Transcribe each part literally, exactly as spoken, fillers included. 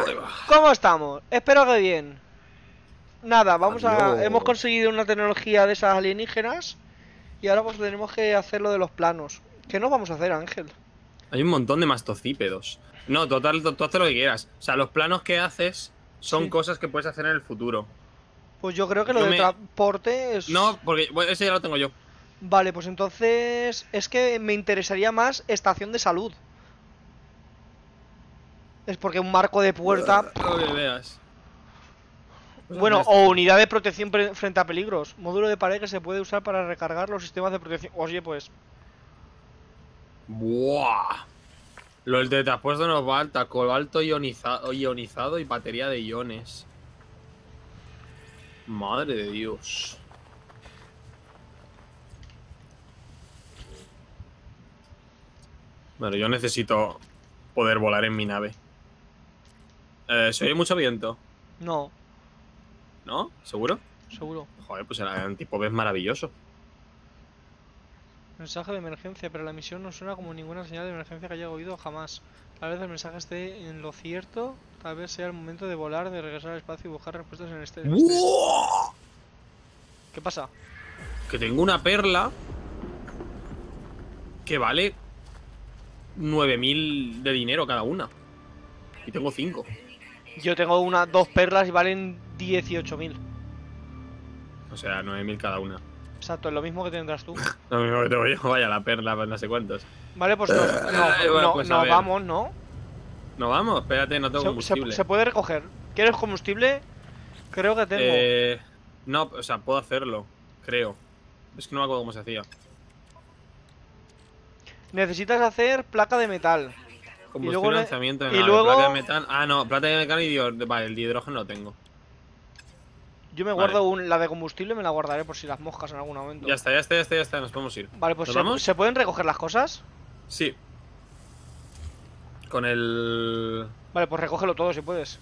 Hola, ¿cómo estamos? Espero que bien. Nada, vamos Adiós. a... Hemos conseguido una tecnología de esas alienígenas. Y ahora pues tenemos que hacer lo de los planos. ¿Qué nos vamos a hacer, Ángel? Hay un montón de mastocípedos. No, total, tú haces lo que quieras. O sea, los planos que haces son sí. cosas que puedes hacer en el futuro. Pues yo creo que yo lo me... de transporte es... No, porque bueno, ese ya lo tengo yo. Vale, pues entonces... Es que me interesaría más estación de salud. Es porque un marco de puerta... No me veas. Pues bueno, o unidad de protección frente a peligros. Módulo de pared que se puede usar para recargar los sistemas de protección. Oye, pues... ¡Buah! Los de traspuesto nos falta. Cobalto ionizado, ionizado y batería de iones. Madre de Dios. Bueno, yo necesito poder volar en mi nave. Eh, ¿Se oye mucho viento? No. ¿No? ¿Seguro? Seguro. Joder, pues el antipope es maravilloso. Mensaje de emergencia, pero la emisión no suena como ninguna señal de emergencia que haya oído jamás. Tal vez el mensaje esté en lo cierto, tal vez sea el momento de volar, de regresar al espacio y buscar respuestas en este... En este. ¿Qué pasa? Que tengo una perla que vale nueve mil de dinero cada una. Y tengo cinco. Yo tengo una, dos perlas y valen dieciocho mil. O sea, nueve mil cada una. Exacto, es lo mismo que tendrás tú. Lo mismo que tengo yo, vaya la perla, no sé cuántos. Vale, pues nos no, no, pues no, vamos, ¿no? No vamos, espérate, no tengo se, combustible. Se, se puede recoger. ¿Quieres combustible? Creo que tengo. Eh, no, o sea, puedo hacerlo, creo. Es que no me acuerdo cómo se hacía. Necesitas hacer placa de metal. Combustible y luego, lanzamiento de y luego... plata de metal. Ah, no, plata de metal y hidrógeno. Vale, el de hidrógeno lo tengo. Yo me guardo vale. un, la de combustible, me la guardaré por si las moscas en algún momento. Ya está, ya está, ya está, ya está, nos podemos ir. Vale, pues se, ¿se pueden recoger las cosas? Sí. Con el... Vale, pues recógelo todo si puedes.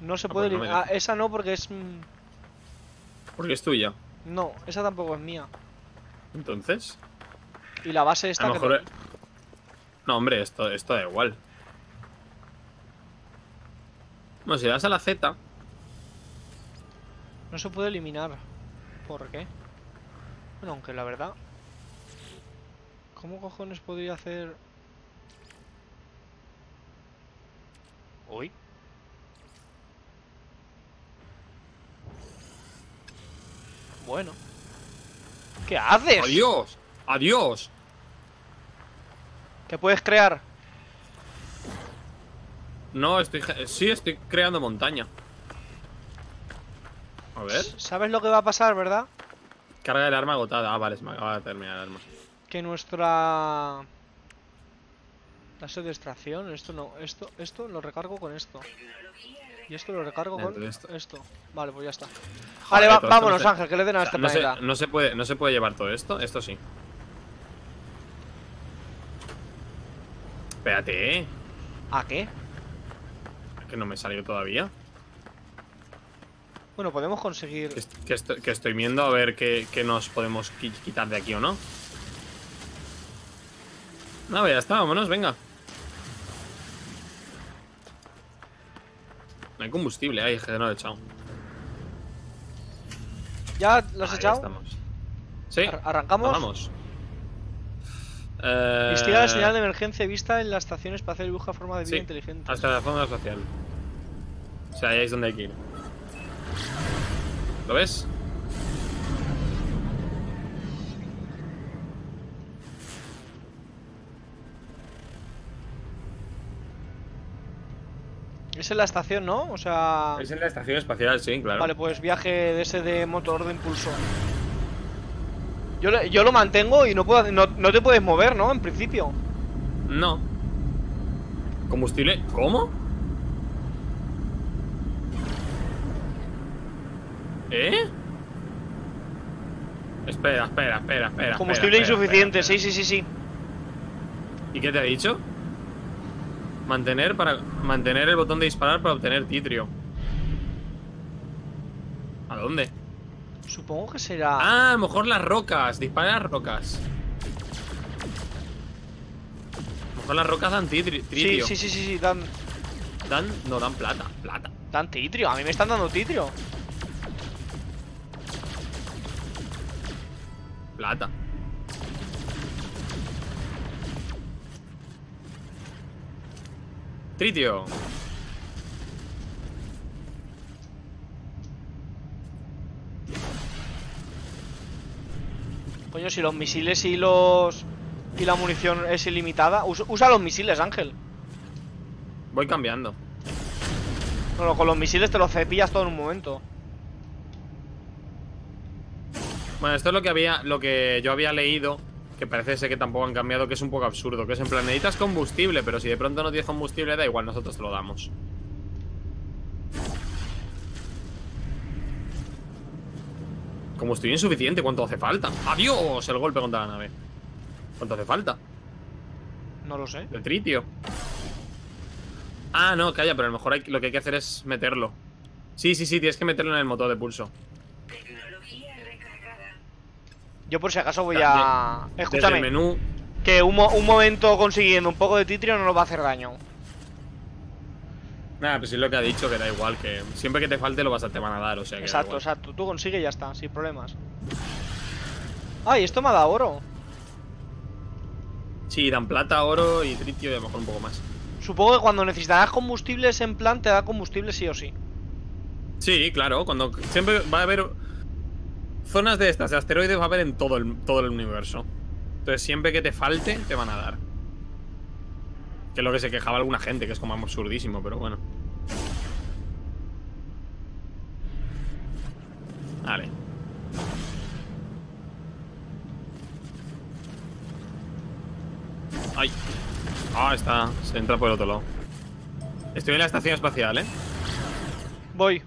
No se ah, puede... Pues no ah, esa no porque es... Porque es tuya. No, esa tampoco es mía. Entonces... Y la base esta... A lo mejor que... es... No, hombre, esto, esto da igual. Bueno, si das a la Z... No se puede eliminar. ¿Por qué? Bueno, aunque la verdad... ¿Cómo cojones podría hacer...? ¿Uy? Bueno. ¿Qué haces? ¡Adiós! ¡Adiós! ¿Qué puedes crear? No, estoy... Sí, estoy creando montaña. A ver. ¿Sabes lo que va a pasar, verdad? Carga del arma agotada. Ah, vale, se me acaba de terminar el arma. Que nuestra... Lazo de extracción. Esto no. Esto esto lo recargo con esto. Y esto lo recargo con esto. esto. Vale, pues ya está. Joder, vale, va, vámonos, se... Ángel, que le den a o sea, este no planeta. Se, no, se puede, no se puede llevar todo esto. Esto sí. Espérate. ¿A qué? Es que no me salió todavía. Bueno, podemos conseguir... Que, que, estoy, que estoy viendo a ver qué, qué nos podemos quitar de aquí o no. No, ya está, vámonos, venga. No hay combustible, ay, que no lo he echado. ¿Ya lo has ah, echado? Ya estamos. Sí. Ar ¿Arrancamos? Vamos. Eh... Investiga la señal de emergencia vista en la estación espacial y busca forma de vida sí, inteligente. Hasta la forma espacial. O sea, ahí es donde hay que ir. ¿Lo ves? Es en la estación, ¿no? O sea... Es en la estación espacial, sí, claro. Vale, pues viaje de ese de motor de impulso. Yo, yo lo mantengo y no puedo... No, no te puedes mover, ¿no? En principio. No. ¿Combustible? ¿Cómo? ¿Eh? Espera, espera, espera, espera. Combustible espera, insuficiente, espera, espera. sí, sí, sí, sí. ¿Y qué te ha dicho? Mantener para. Mantener el botón de disparar para obtener titrio. ¿A dónde? Supongo que será. Ah, a lo mejor las rocas. Dispara las rocas. A lo mejor las rocas dan titrio. Sí, sí, sí, sí, sí, dan. Dan... No, dan plata, plata. Dan titrio, a mí me están dando titrio. Plata. Tritio. Coño, si los misiles y los... y la munición es ilimitada. Usa, usa los misiles, Ángel. Voy cambiando. Bueno, con los misiles te los cepillas todo en un momento. Bueno, esto es lo que había, lo que yo había leído, que parece ser que tampoco han cambiado, que es un poco absurdo, que es en plan, necesitas combustible, pero si de pronto no tienes combustible, da igual, nosotros te lo damos. Combustible insuficiente, ¿cuánto hace falta? ¡Adiós! El golpe contra la nave. ¿Cuánto hace falta? No lo sé. De tritio. Ah, no, calla, pero a lo mejor hay, lo que hay que hacer es meterlo. Sí, sí, sí, tienes que meterlo en el motor de pulso. Yo por si acaso voy a... Escúchame, menú. Que un, mo un momento consiguiendo un poco de titrio no nos va a hacer daño. Nada, pues es lo que ha dicho, que da igual, que siempre que te falte lo vas a, te van a dar, o sea que... Exacto, exacto, tú consigues y ya está, sin problemas. Ay, esto me ha dado oro. Sí, dan plata, oro y tritio y a lo mejor un poco más. Supongo que cuando necesitarás combustibles en plan te da combustible sí o sí. Sí, claro, cuando... Siempre va a haber... Zonas de estas, de asteroides va a haber en todo el, todo el universo. Entonces siempre que te falte, te van a dar. Que es lo que se quejaba alguna gente, que es como absurdísimo, pero bueno. Vale. Ay. Ah, está, se entra por el otro lado. Estoy en la estación espacial, ¿eh? Voy.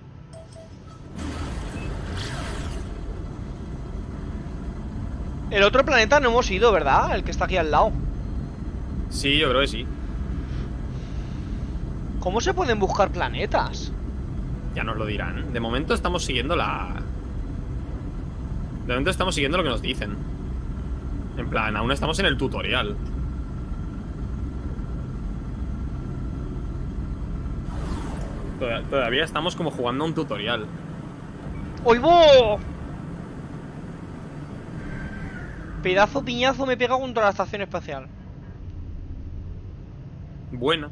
El otro planeta no hemos ido, ¿verdad? El que está aquí al lado. Sí, yo creo que sí. ¿Cómo se pueden buscar planetas? Ya nos lo dirán. De momento estamos siguiendo la... De momento estamos siguiendo lo que nos dicen. En plan, aún estamos en el tutorial. Todavía estamos como jugando a un tutorial. ¡Oigo! Pedazo piñazo me he pegado contra la estación espacial. Bueno.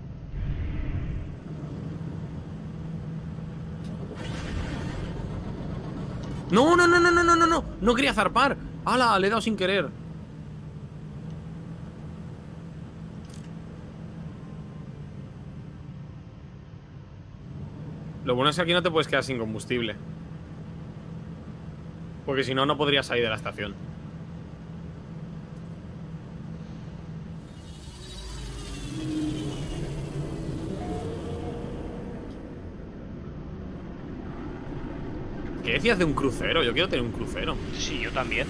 No, no, no, no, no, no, no, no. No quería zarpar. ¡Hala! Le he dado sin querer. Lo bueno es que aquí no te puedes quedar sin combustible. Porque si no, no podrías salir de la estación. ¿Qué decías de un crucero? Yo quiero tener un crucero. Sí, yo también.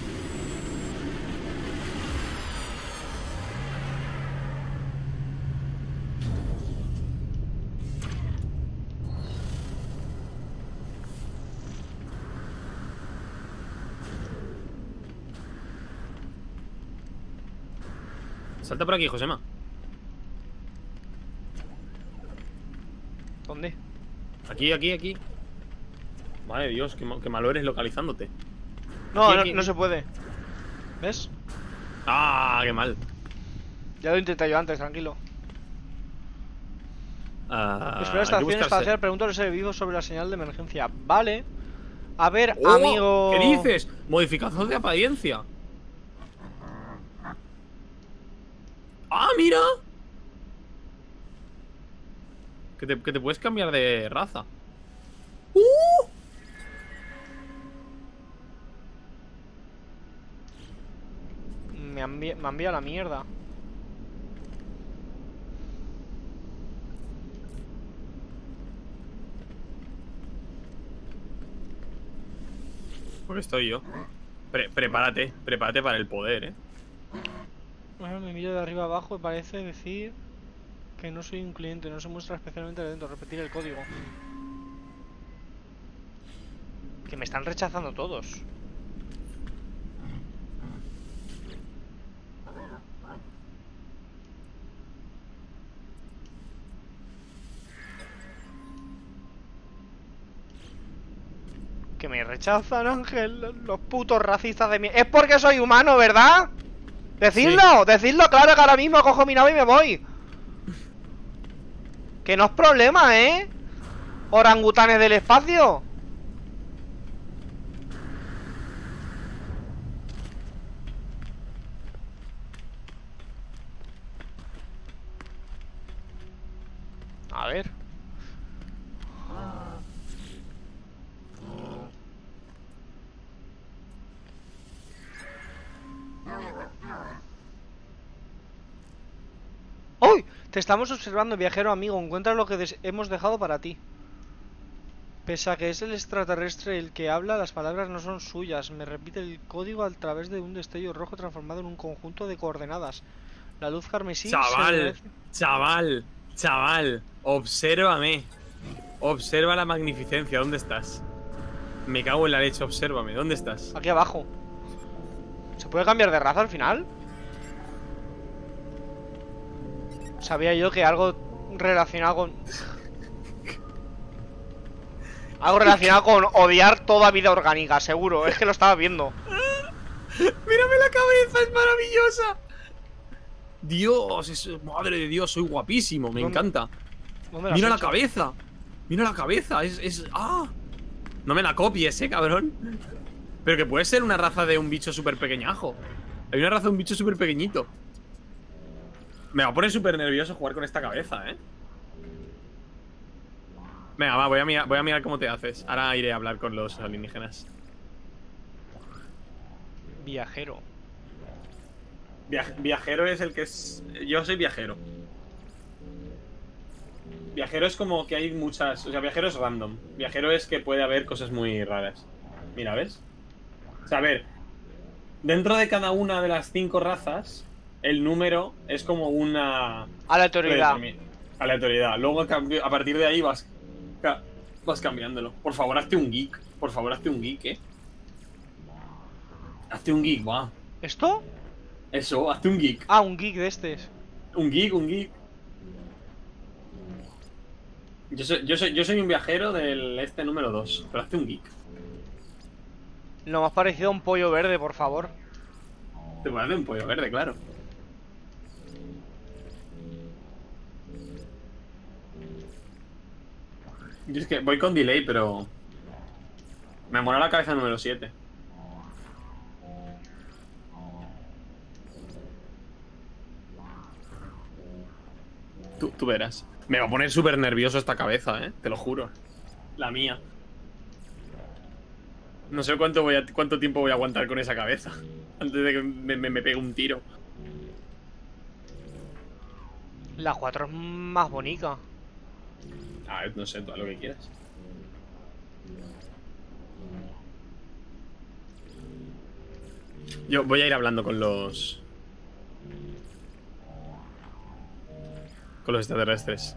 Salta por aquí, Josema. ¿Dónde? Aquí, aquí, aquí. Madre de Dios, que malo eres localizándote. No, no, no se puede. ¿Ves? Ah, qué mal. Ya lo intenté yo antes, tranquilo. Ah, espera, estación espacial, pregunto a los servicios sobre la señal de emergencia. Vale. A ver, oh, amigo. ¿Qué dices? Modificador de apariencia. ¡Ah, mira! Que te, que te puedes cambiar de raza. ¡Uh! Me han enviado a la mierda. Porque estoy yo. Pre prepárate, prepárate para el poder, eh. Bueno, me miro de arriba abajo y parece decir que no soy un cliente, no se muestra especialmente dentro. Repetir el código. Que me están rechazando todos. Que me rechazan, Ángel. Los putos racistas de mierda. Es porque soy humano, ¿verdad? Decidlo, sí. decidlo, claro que ahora mismo cojo mi nave y me voy. Que no es problema, ¿eh? Orangutanes del espacio. A ver. ¡Uy! Te estamos observando, viajero amigo. Encuentra lo que hemos dejado para ti. Pese a que es el extraterrestre el que habla, las palabras no son suyas. Me repite el código a través de un destello rojo transformado en un conjunto de coordenadas. La luz carmesí... Chaval, chaval, chaval. Obsérvame. Observa la magnificencia. ¿Dónde estás? Me cago en la leche. Obsérvame. ¿Dónde estás? Aquí abajo. ¿Se puede cambiar de raza al final? Sabía yo que algo relacionado con... Algo relacionado con odiar toda vida orgánica, seguro. Es que lo estaba viendo. ¡Mírame la cabeza! ¡Es maravillosa! Dios, es... madre de Dios, soy guapísimo. Me encanta. ¡Mira la cabeza! ¡Mira la cabeza! Es... es... ¡Ah! No me la copies, eh, cabrón. Pero que puede ser una raza de un bicho súper pequeñajo. Hay una raza de un bicho súper pequeñito. Me va a poner súper nervioso jugar con esta cabeza, ¿eh? Venga, va, voy a, mirar, voy a mirar cómo te haces. Ahora iré a hablar con los alienígenas. Viajero. Viaj viajero es el que es... Yo soy viajero. Viajero es como que hay muchas... O sea, viajero es random. Viajero es que puede haber cosas muy raras. Mira, ¿ves? O sea, a ver, dentro de cada una de las cinco razas, el número es como una... Aleatoriedad. Aleatoriedad. Luego, a partir de ahí, vas vas cambiándolo. Por favor, hazte un geek. Por favor, hazte un geek, ¿eh? Hazte un geek, va. ¿Esto? Eso, hazte un geek. Ah, un geek de estos. Un geek, un geek. Yo soy, yo soy, yo soy un viajero del este número dos, pero hazte un geek. Lo más parecido a un pollo verde, por favor. Te parece un pollo verde, claro. Yo es que voy con delay, pero... Me mola la cabeza número siete. Tú, tú verás. Me va a poner súper nervioso esta cabeza, ¿eh? Te lo juro. La mía. No sé cuánto, voy a, cuánto tiempo voy a aguantar con esa cabeza antes de que me, me, me pegue un tiro. La cuatro es más bonita. Ah, no sé, tú haz lo que quieras. Yo voy a ir hablando con los... Con los extraterrestres.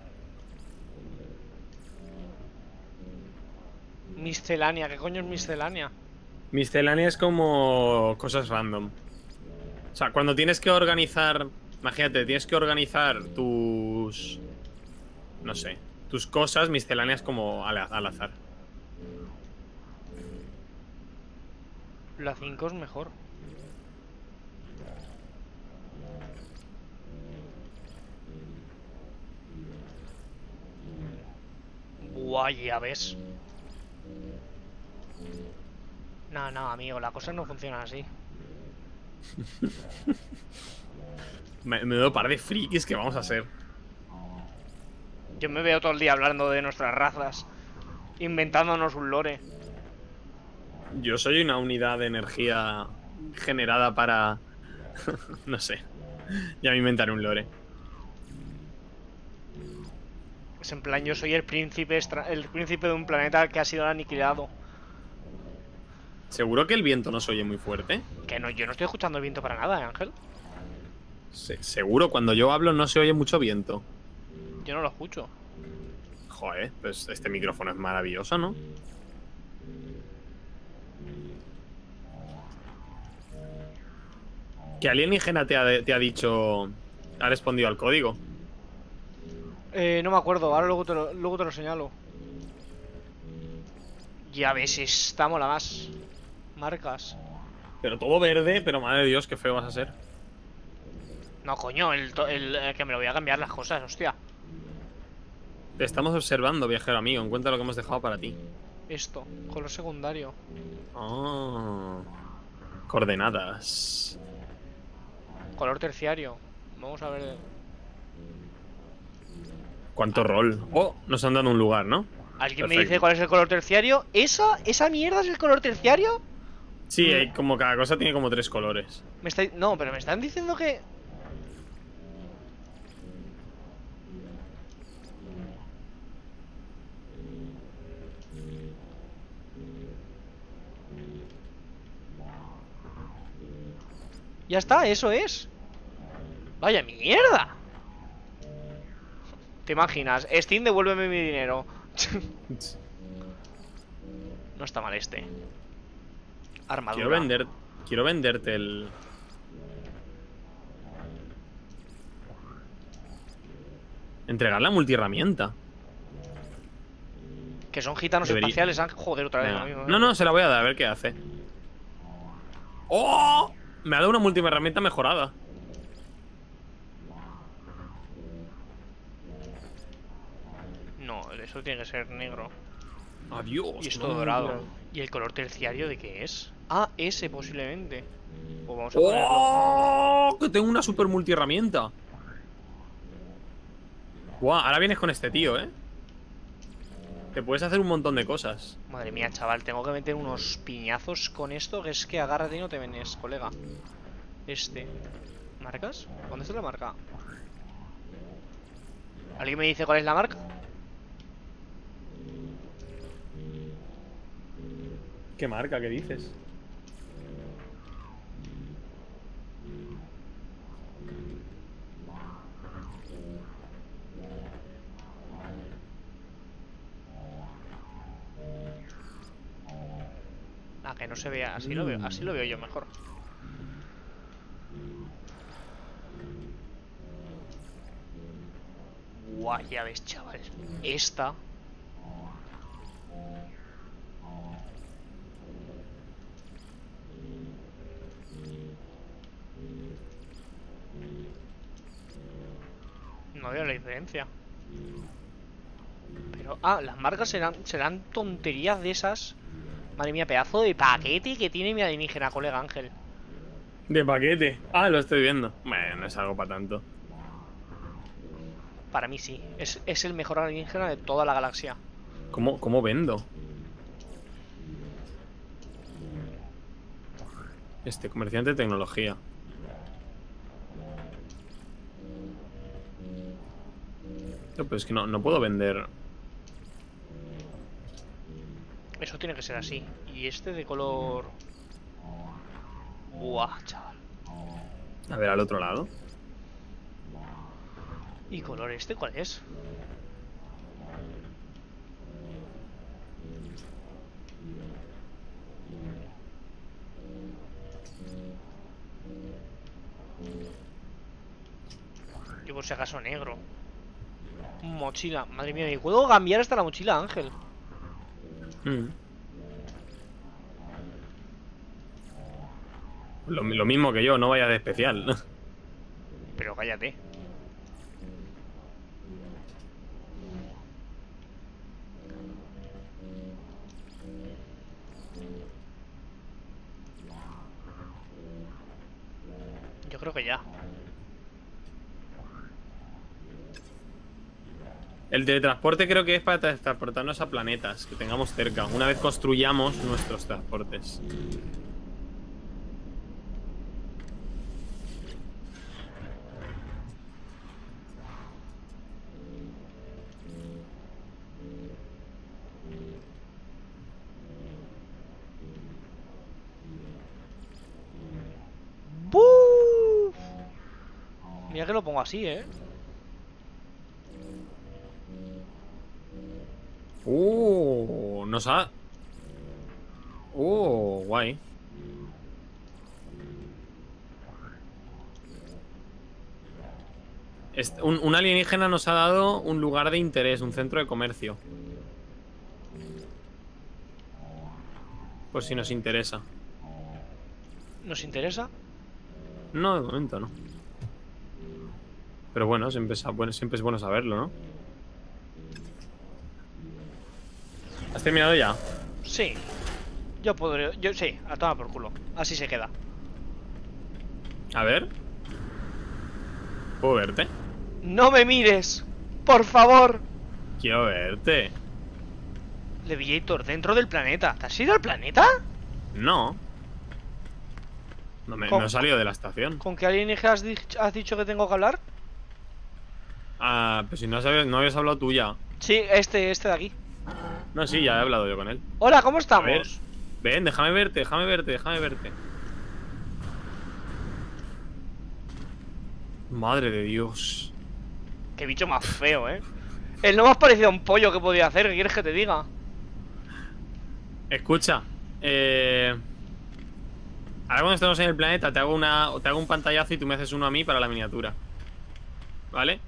Miscelánea, ¿qué coño es miscelánea? Miscelánea es como cosas random. O sea, cuando tienes que organizar... Imagínate, tienes que organizar tus... No sé, tus cosas misceláneas como al, al azar. La cinco es mejor. Guay, ya ves. No, no, amigo, las cosas no funcionan así. me, me doy un par de frikis que vamos a hacer. Yo me veo todo el día hablando de nuestras razas, inventándonos un lore. Yo soy una unidad de energía generada para... no sé, ya me inventaré un lore. Es en plan, yo soy el príncipe, extra... el príncipe de un planeta que ha sido aniquilado. ¿Seguro que el viento no se oye muy fuerte? Que no, yo no estoy escuchando el viento para nada, ¿eh, Ángel? Se, seguro, cuando yo hablo no se oye mucho viento. Yo no lo escucho. Joder, pues este micrófono es maravilloso, ¿no? ¿Qué alienígena te ha, te ha dicho... ha respondido al código? Eh, no me acuerdo, ahora luego te lo, luego te lo señalo. Ya ves, esta mola más. Marcas. Pero todo verde, pero madre de Dios, qué feo vas a ser. No, coño, el, el, el que me lo voy a cambiar las cosas, hostia. Te estamos observando, viajero amigo. Encuentra lo que hemos dejado para ti. Esto, color secundario. Oh, coordenadas. Color terciario. Vamos a ver. ¿Cuánto ah. rol? Oh, nos han dado un lugar, ¿no? ¿Alguien Perfecto. me dice cuál es el color terciario? ¿Esa, ¿Esa mierda es el color terciario? Sí, hay como cada cosa tiene como tres colores. Me está, no, pero me están diciendo que... Ya está, eso es. Vaya mierda. ¿Te imaginas? Steam, devuélveme mi dinero. No está mal este. Armadura. Quiero vender, quiero venderte el... Entregar la multiherramienta. Que son gitanos Debería... espaciales, ¿eh? Joder, otra vez. No. Amigo, no, no, se la voy a dar, a ver qué hace. ¡Oh! Me ha dado una multiherramienta mejorada. No, eso tiene que ser negro. Adiós. Y esto no, dorado. No, no. ¿Y el color terciario de qué es? Ah, ese posiblemente. Pues vamos a ponerlo. ¡Oh! Que tengo una super multiherramienta. Guau, ahora vienes con este tío, ¿eh? Te puedes hacer un montón de cosas. Madre mía, chaval, tengo que meter unos piñazos con esto, que es que agárrate y no te venes, colega. Este. ¿Marcas? ¿Dónde está la marca? ¿Alguien me dice cuál es la marca? ¿Qué marca? ¿Qué dices? Ah, que no se vea, así lo veo, así lo veo yo mejor. Guau, ya ves, chaval. Esta. No veo la diferencia. Pero, ah, las marcas serán, serán tonterías de esas. Madre mía, pedazo de paquete que tiene mi alienígena, colega Ángel. ¿De paquete? Ah, lo estoy viendo. Bueno, no es algo para tanto. Para mí sí. Es, es el mejor alienígena de toda la galaxia. ¿Cómo, cómo vendo? Este, comerciante de tecnología. No, pero es que no, no puedo vender. Eso tiene que ser así. Y este de color... Buah, chaval. A ver, al otro lado. ¿Y color este cuál es? Yo por si acaso negro. Mochila, madre mía, me puedo cambiar hasta la mochila, Ángel. Mm. Lo, lo mismo que yo, no vaya de especial. Pero cállate. Yo creo que ya. El teletransporte creo que es para transportarnos a planetas que tengamos cerca, una vez construyamos nuestros transportes. ¡Buf! Mira que lo pongo así, ¿eh? Uh, nos ha... Uh, guay. Este, un, un alienígena nos ha dado un lugar de interés, un centro de comercio. Por si nos interesa. ¿Nos interesa? No, de momento no. Pero bueno, siempre es bueno saberlo, ¿no? ¿Has terminado ya? Sí. Yo podré... Yo, sí, a tomar por culo. Así se queda. A ver. ¿Puedo verte? ¡No me mires! ¡Por favor! Quiero verte. Levillator, dentro del planeta. ¿Te has ido al planeta? No. No, me, no he salido de la estación. ¿Con qué alienígena has, has dicho que tengo que hablar? Ah, pues si no, sabes, no habías hablado tú ya. Sí, este, este de aquí. No, sí, ya he hablado yo con él. Hola, ¿cómo estamos? Ver, ven, déjame verte, déjame verte, déjame verte. Madre de Dios. Qué bicho más feo, ¿eh? El no más parecido a un pollo que podía hacer, ¿qué quieres que te diga? Escucha, eh... ahora cuando estemos en el planeta te hago una, te hago un pantallazo y tú me haces uno a mí para la miniatura. ¿Vale?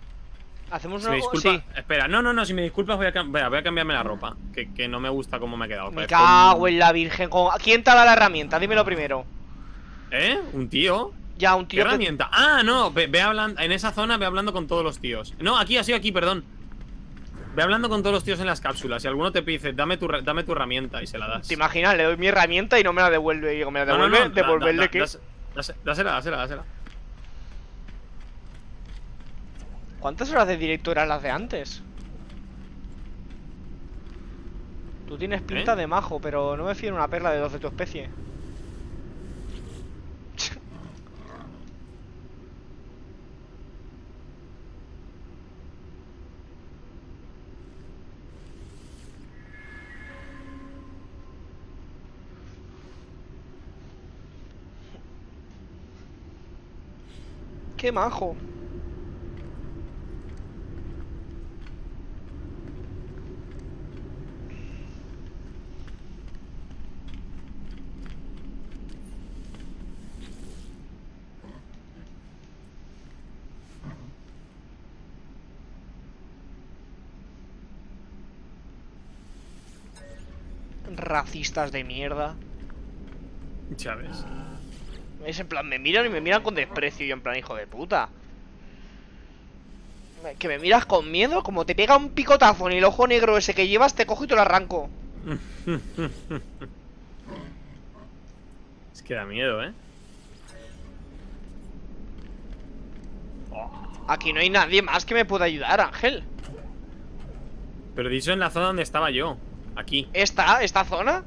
Hacemos una... Si me disculpas... Sí. Espera, no, no, no, si me disculpas voy a, cam... Espera, voy a cambiarme la ropa, que, que no me gusta cómo me ha quedado. Me cago con... en la virgen, con... ¿Quién te da la herramienta? Dímelo primero. ¿Eh? ¿Un tío? Ya, un tío. ¿Qué herramienta? Que... Ah, no, ve, ve hablando... en esa zona ve hablando con todos los tíos. No, aquí, ha sido aquí, perdón. Ve hablando con todos los tíos en las cápsulas. Si alguno te dice, dame tu, dame tu herramienta y se la das. ¿Te imaginas? Le doy mi herramienta y no me la devuelve. Digo, ¿me la devuelve? No, no, no. ¿Devolverle da, da, qué? Das, das, dásela, dásela, dásela. ¿Cuántas horas de directo eran las de antes? Tú tienes pinta ¿Eh? de majo, pero no me fío en una perla de dos de tu especie. ¡Qué majo! Racistas de mierda. Ya ves. Es en plan, me miran y me miran con desprecio. Y en plan, hijo de puta. Que me miras con miedo. Como te pega un picotazo en el ojo negro ese que llevas, te cojo y te lo arranco. Es que da miedo, ¿eh? Aquí no hay nadie más que me pueda ayudar, Ángel. Pero dicho en la zona donde estaba yo. Aquí. ¿Esta? ¿Esta zona?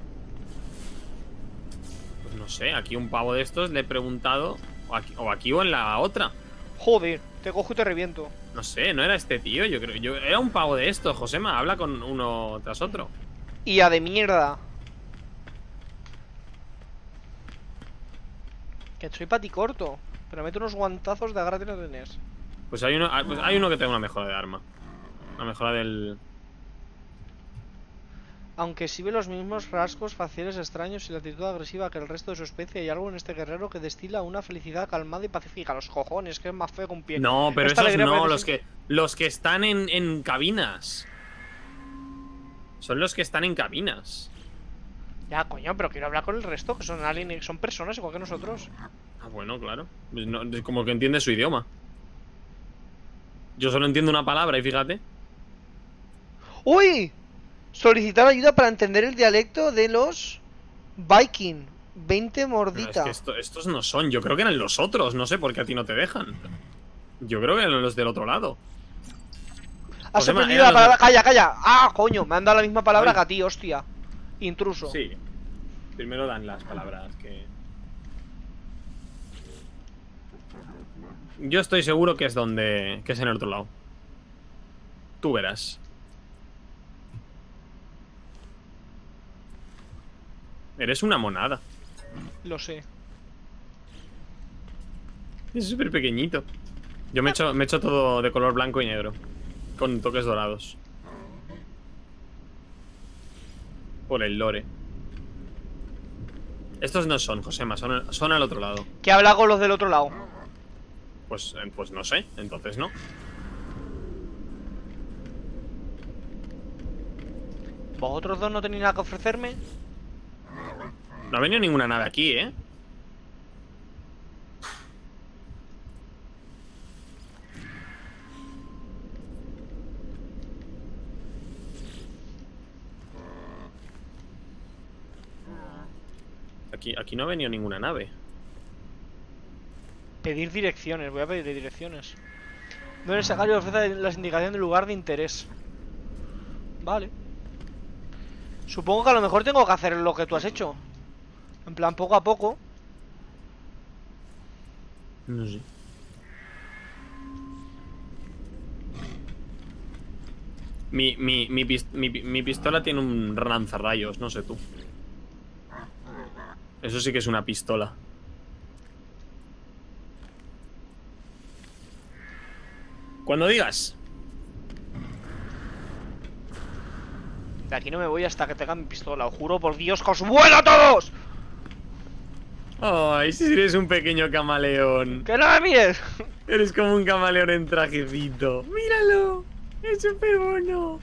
No sé, aquí un pavo de estos le he preguntado o aquí, o aquí o en la otra. Joder, te cojo y te reviento. No sé, no era este tío, yo creo yo era un pavo de estos, Josema, habla con uno tras otro. Y a de mierda. Que soy paticorto, pero meto unos guantazos de agarrate no tenés. Pues hay uno, pues hay uno que tenga una mejora de arma. Una mejora del... Aunque sí ve los mismos rasgos faciales extraños y la actitud agresiva que el resto de su especie, hay algo en este guerrero que destila una felicidad calmada y pacífica. Los cojones, que es más feo que un pie. No, pero esos no, los que, los que están en, en cabinas. Son los que están en cabinas. Ya, coño, pero quiero hablar con el resto, que son aliens, son personas igual que nosotros. Ah, bueno, claro. No, como que entiende su idioma. Yo solo entiendo una palabra y fíjate. ¡Uy! Solicitar ayuda para entender el dialecto de los Viking. veinte mordita. No, es que esto, estos no son, yo creo que eran los otros. No sé por qué a ti no te dejan. Yo creo que eran los del otro lado. Has Josema, aprendido la palabra... De... Calla, calla. Ah, coño, me han dado la misma palabra Ay. que a ti, hostia. Intruso. Sí. Primero dan las palabras que... Yo estoy seguro que es donde... Que es en el otro lado. Tú verás. Eres una monada. Lo sé. Es súper pequeñito. Yo me echo, me echo todo de color blanco y negro. Con toques dorados. Por el lore. Estos no son, Josema. Son, son al otro lado. ¿Qué habla con los del otro lado? Pues, pues no sé. Entonces no. ¿Vosotros dos no tenéis nada que ofrecerme? No ha venido ninguna nave aquí, ¿eh? Aquí, aquí no ha venido ninguna nave. Pedir direcciones, voy a pedirle direcciones. No es necesario ofrecer las indicaciones del lugar de interés. Vale. Supongo que a lo mejor tengo que hacer lo que tú has hecho. En plan, poco a poco. No sé. Mi, mi, mi, pist mi, mi pistola tiene un lanzarrayos, no sé tú. Eso sí que es una pistola. Cuando digas. De aquí no me voy hasta que tenga mi pistola. Os juro por Dios que os vuelo a todos. Ay, si eres un pequeño camaleón. ¡Que no me mires! Eres como un camaleón en trajecito. ¡Míralo! ¡Es súper bueno!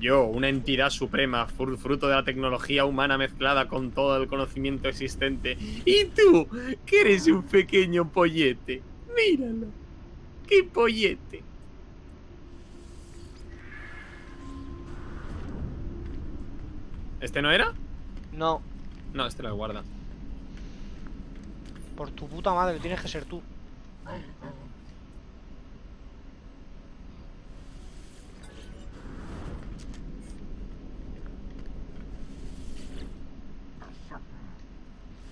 Yo, una entidad suprema, fruto de la tecnología humana mezclada con todo el conocimiento existente. Y tú, que eres un pequeño pollete. ¡Míralo! ¡Qué pollete! ¿Este no era? No. No, este lo guarda. Por tu puta madre, tienes que ser tú.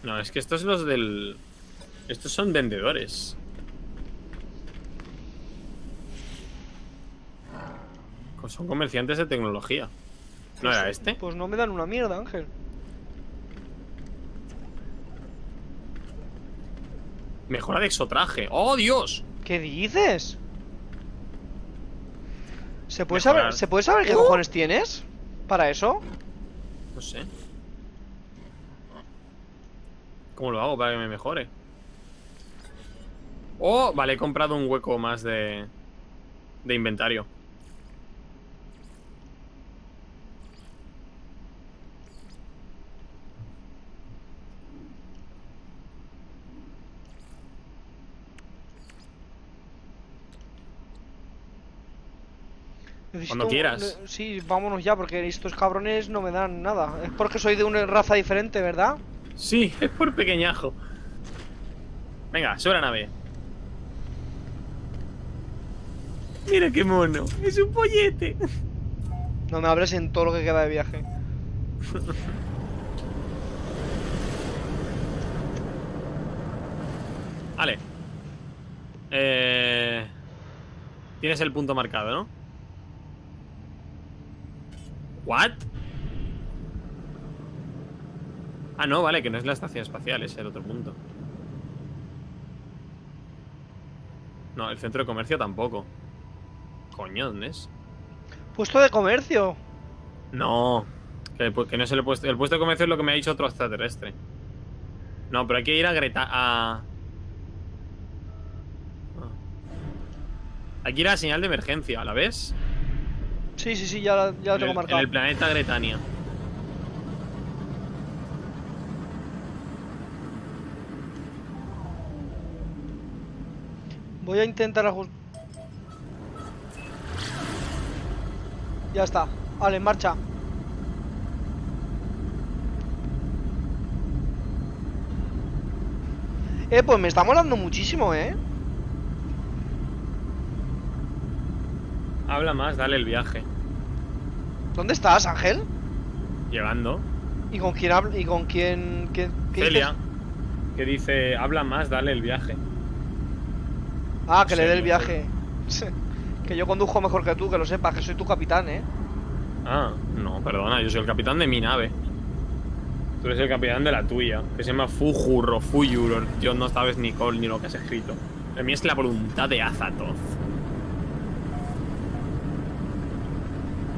No, es que estos los del... Estos son vendedores. Son comerciantes de tecnología. ¿No era este? Pues no me dan una mierda, Ángel. Mejora de exotraje. ¡Oh, Dios! ¿Qué dices? ¿Se puede Mejorar. saber, ¿se puede saber qué cojones tienes para eso? No sé. ¿Cómo lo hago para que me mejore? ¡Oh! Vale, he comprado un hueco más de, de inventario. Cuando quieras. Sí, vámonos ya, porque estos cabrones no me dan nada. Es porque soy de una raza diferente, ¿verdad? Sí, es por pequeñajo. Venga, sube la nave. Mira qué mono, es un pollete. No me hables en todo lo que queda de viaje. Vale. Eh... Tienes el punto marcado, ¿no? ¿What? Ah, no, vale, que no es la estación espacial, es el otro punto. No, el centro de comercio tampoco. Coño, ¿dónde es? Puesto de comercio. No, que, que no es el puesto. El puesto de comercio es lo que me ha dicho otro extraterrestre. No, pero hay que ir a Greta. A... Hay que ir a la señal de emergencia, ¿la ves? Sí, sí, sí, ya la, ya la tengo marcada. En el planeta Gretania. Voy a intentar ajustar. Ya está. Vale, en marcha. Eh, pues me está molando muchísimo, eh. Habla más, dale el viaje. ¿Dónde estás, Ángel? Llegando. ¿Y con quién habla? ¿Y con quién? ¿Qué, qué Celia, dices? Que dice, habla más, dale el viaje. Ah, que sí, le dé el viaje. Que yo condujo mejor que tú, que lo sepas, que soy tu capitán, ¿eh? Ah, no, perdona, yo soy el capitán de mi nave. Tú eres el capitán de la tuya, que se llama Fujuro, Fuyuro. Yo no sabes ni col ni lo que has escrito. A mí es la voluntad de Azatoth.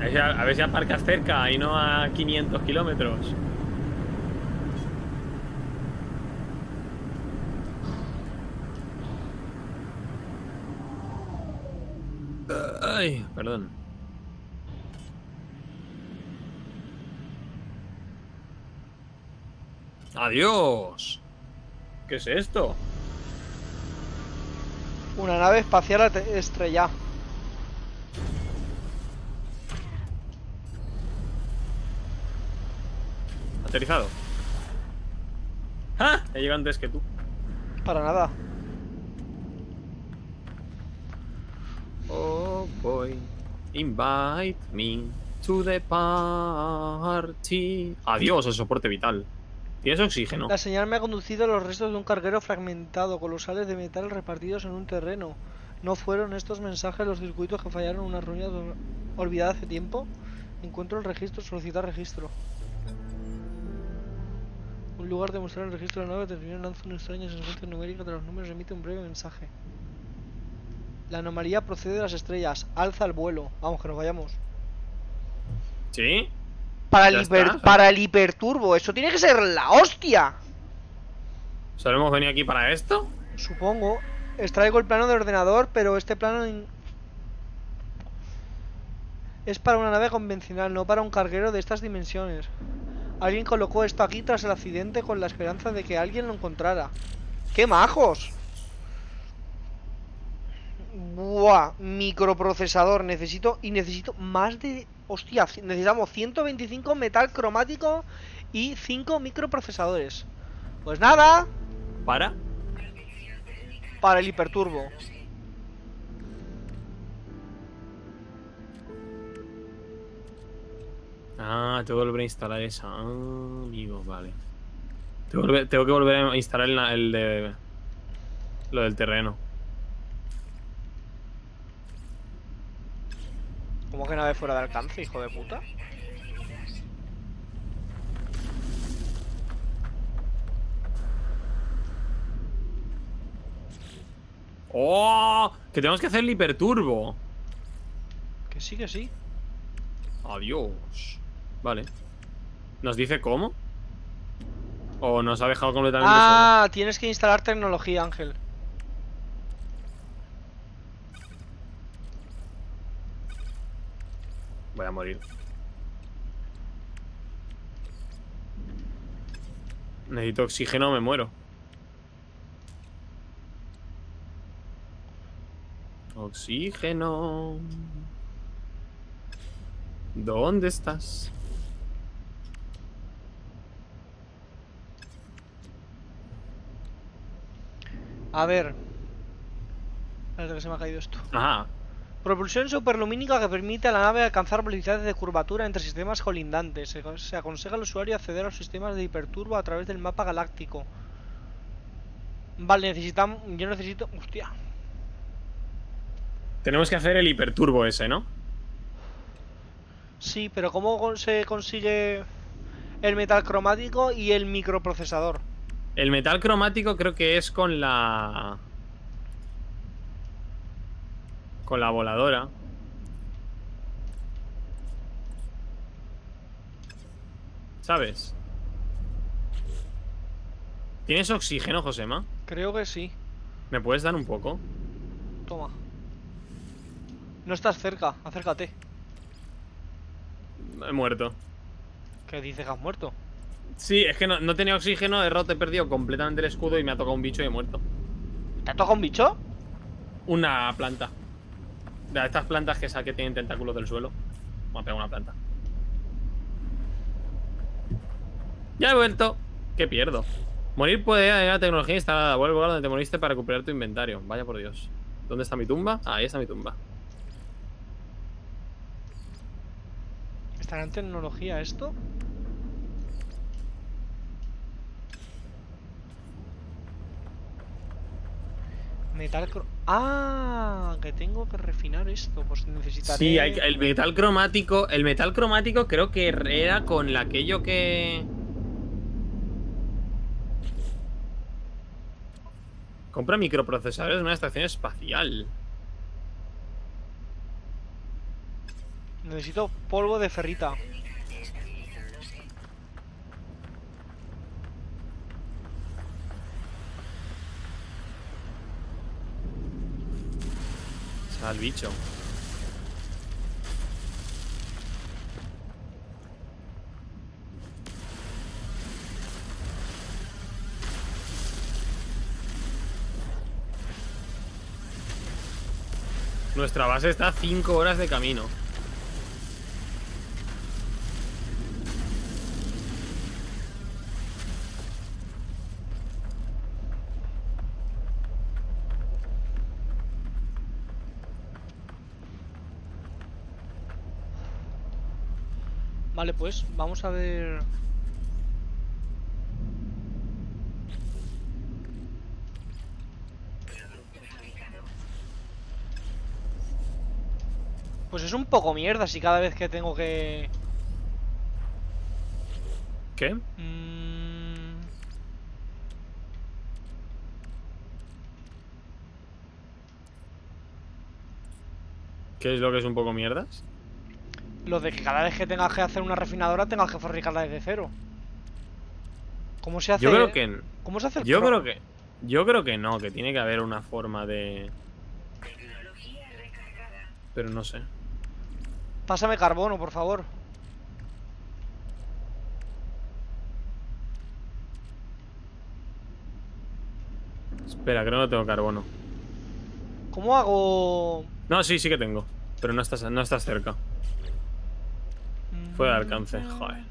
A ver si aparcas cerca y no a quinientos kilómetros. Ay, perdón. ¡Adiós! ¿Qué es esto? Una nave espacial estrellada. Aterrizado. ¡Ah! He llegado antes que tú. Para nada. Oh boy. Invite me to the party. Adiós, el soporte vital. ¿Tienes oxígeno? La señal me ha conducido a los restos de un carguero fragmentado, colosales de metal repartidos en un terreno. ¿No fueron estos mensajes los circuitos que fallaron en una ruina olvidada hace tiempo? Encuentro el registro, solicitar registro. Un lugar de mostrar el registro de la nave terminó lanza una extraña secuencia numérica de los números, emite un breve mensaje. La anomalía procede de las estrellas, alza el vuelo. Vamos, que nos vayamos. ¿Sí? Para el, hiper, está, para el hiperturbo, eso tiene que ser la hostia. ¿Solo hemos venido aquí para esto? Supongo. Extraigo el plano del ordenador, pero este plano in... es para una nave convencional, no para un carguero de estas dimensiones. Alguien colocó esto aquí tras el accidente con la esperanza de que alguien lo encontrara. ¡Qué majos! Buah, microprocesador, necesito y necesito más de... Hostia, necesitamos ciento veinticinco metal cromático y cinco microprocesadores. Pues nada. ¿Para? Para el hiperturbo. Ah, tengo que volver a instalar esa. Ah, amigo, vale. Tengo que, tengo que volver a instalar el, el de... Lo del terreno. ¿Cómo que nave fuera de alcance, hijo de puta? ¡Oh! Que tenemos que hacer el hiperturbo. Que sí, que sí. Adiós. Vale. ¿Nos dice cómo? ¿O nos ha dejado completamente solo? Ah, tienes que instalar tecnología, Ángel. Voy a morir. Necesito oxígeno, me muero. Oxígeno. ¿Dónde estás? A ver. Parece que se me ha caído esto. Ajá. Propulsión superlumínica que permite a la nave alcanzar velocidades de curvatura entre sistemas colindantes. Se aconseja al usuario acceder a los sistemas de hiperturbo a través del mapa galáctico. Vale, necesitamos... Yo necesito... Hostia. Tenemos que hacer el hiperturbo ese, ¿no? Sí, pero ¿cómo se consigue el metal cromático y el microprocesador? El metal cromático creo que es con la... Con la voladora. ¿Sabes? ¿Tienes oxígeno, Josema? Creo que sí. ¿Me puedes dar un poco? Toma. No estás cerca, acércate. He muerto. ¿Qué dices que has muerto? Sí, es que no, no tenía oxígeno, de rato he perdido completamente el escudo y me ha tocado un bicho y he muerto. ¿Te ha tocado un bicho? Una planta. De estas plantas que saqué tienen tentáculos del suelo. Vamos a pegar una planta. Ya he vuelto. ¿Qué pierdo? Morir puede añadir la tecnología instalada. Vuelve al lugar donde te moriste para recuperar tu inventario. Vaya por Dios. ¿Dónde está mi tumba? Ah, ahí está mi tumba. ¿Estará en tecnología esto? Metal cro... Ah, que tengo que refinar esto, pues necesitaré... Sí, hay, el metal cromático, el metal cromático creo que era con la, aquello que... Compra microprocesadores en una estación espacial. Necesito polvo de ferrita. Al bicho. Nuestra base está a cinco horas de camino. Vale, pues vamos a ver... Pues es un poco mierda si cada vez que tengo que... ¿Qué? Mm... ¿Qué es lo que es un poco mierdas? Lo de que cada vez que tengas que hacer una refinadora tengas que fabricarla desde cero. ¿Cómo se hace? Yo creo que... ¿Cómo se hace el yo pro? creo que... Yo creo que no, que tiene que haber una forma de... Tecnología recargada. Pero no sé. Pásame carbono, por favor. Espera, creo que no tengo carbono. ¿Cómo hago...? No, sí, sí que tengo. Pero no estás, no estás cerca. Fue de alcance, joder.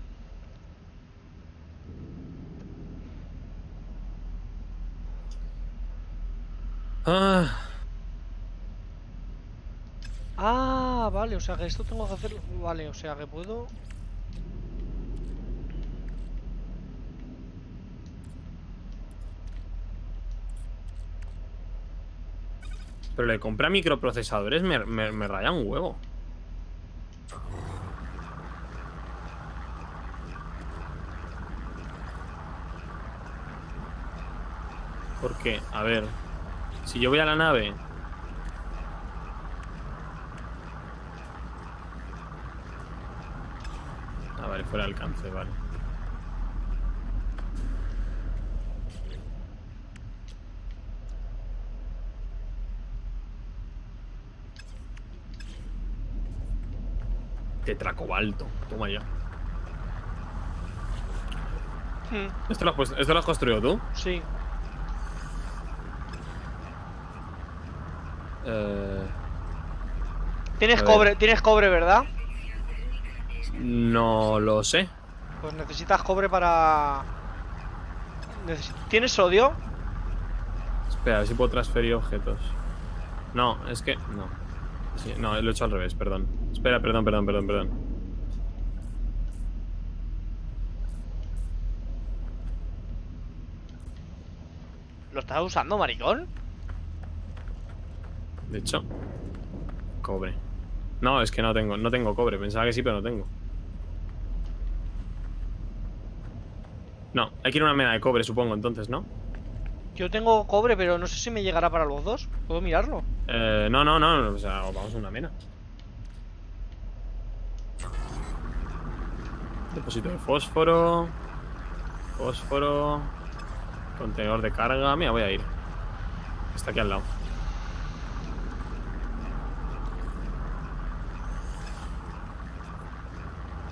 Ah. ah, vale, o sea que esto tengo que hacerlo. Vale, o sea que puedo... Pero le compré a microprocesadores, me, me, me raya un huevo. Porque, a ver, si yo voy a la nave... Ah, vale, fuera de alcance, vale. Tetracobalto, toma ya. Hmm. ¿Esto lo has puesto, esto lo has construido tú? Sí. Uh, tienes cobre, tienes cobre, ¿verdad? No lo sé. Pues necesitas cobre para... Neces ¿Tienes sodio? Espera, a ver si puedo transferir objetos. No, es que... No, sí, no, lo he hecho al revés, perdón. Espera, perdón, perdón, perdón, perdón. ¿Lo estás usando, maricón? De hecho, cobre. No, es que no tengo, no tengo cobre. Pensaba que sí, pero no tengo. No, hay que ir a una mena de cobre, supongo, entonces, ¿no? Yo tengo cobre, pero no sé si me llegará para los dos. ¿Puedo mirarlo? Eh, no, no, no, no. O sea, vamos a una mena. Depósito de fósforo. Fósforo. Contenedor de carga. Mira, voy a ir. Está aquí al lado.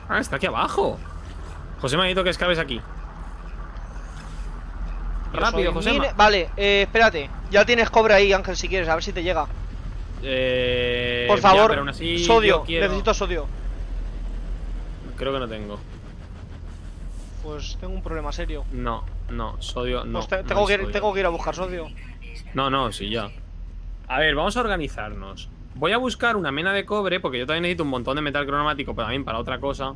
Ah, está aquí abajo. José, me ha dicho que escabes aquí. Rápido, José. Mil... Vale, eh, espérate. Ya tienes cobre ahí, Ángel, si quieres. A ver si te llega. Eh... Por favor, ya, pero aún así sodio. Quiero... Necesito sodio. Creo que no tengo. Pues tengo un problema serio. No, no, sodio no. Pues te tengo, no que, sodio. tengo que ir a buscar sodio. No, no, sí, ya. A ver, vamos a organizarnos. Voy a buscar una mena de cobre, porque yo también necesito un montón de metal cromático, pero también para otra cosa.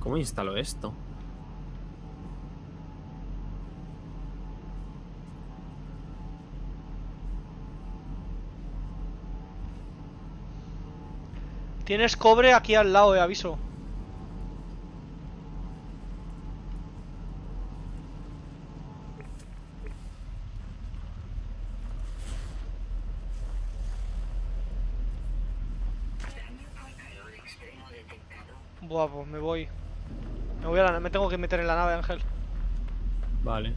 ¿Cómo instalo esto? Tienes cobre aquí al lado, eh, aviso. Buah, pues me voy. Me voy a la... me tengo que meter en la nave, Ángel. Vale.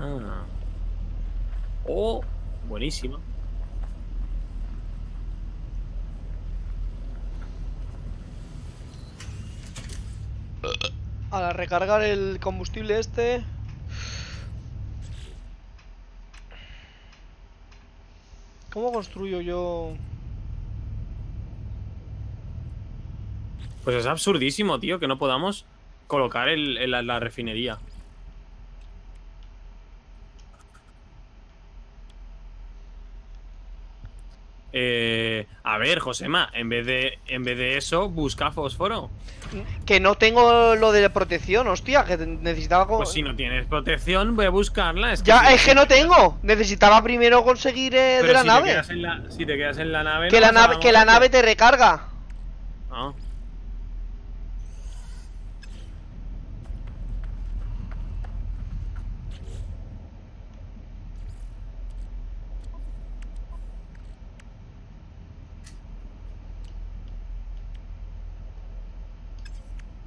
Ah. Oh, buenísima. Para recargar el combustible este. ¿Cómo construyo yo? Pues es absurdísimo, tío, que no podamos colocar el, el, la, la refinería. Eh, a ver, Josema, en vez de en vez de eso, busca fósforo. Que no tengo lo de protección, hostia, que necesitaba... Como... Pues si no tienes protección, voy a buscarla. Es que ya, si es no... que no tengo. Necesitaba primero conseguir eh, de la si nave. Te la, si te quedas en la nave... Que, no, la, nave, que la nave te recarga. Ah.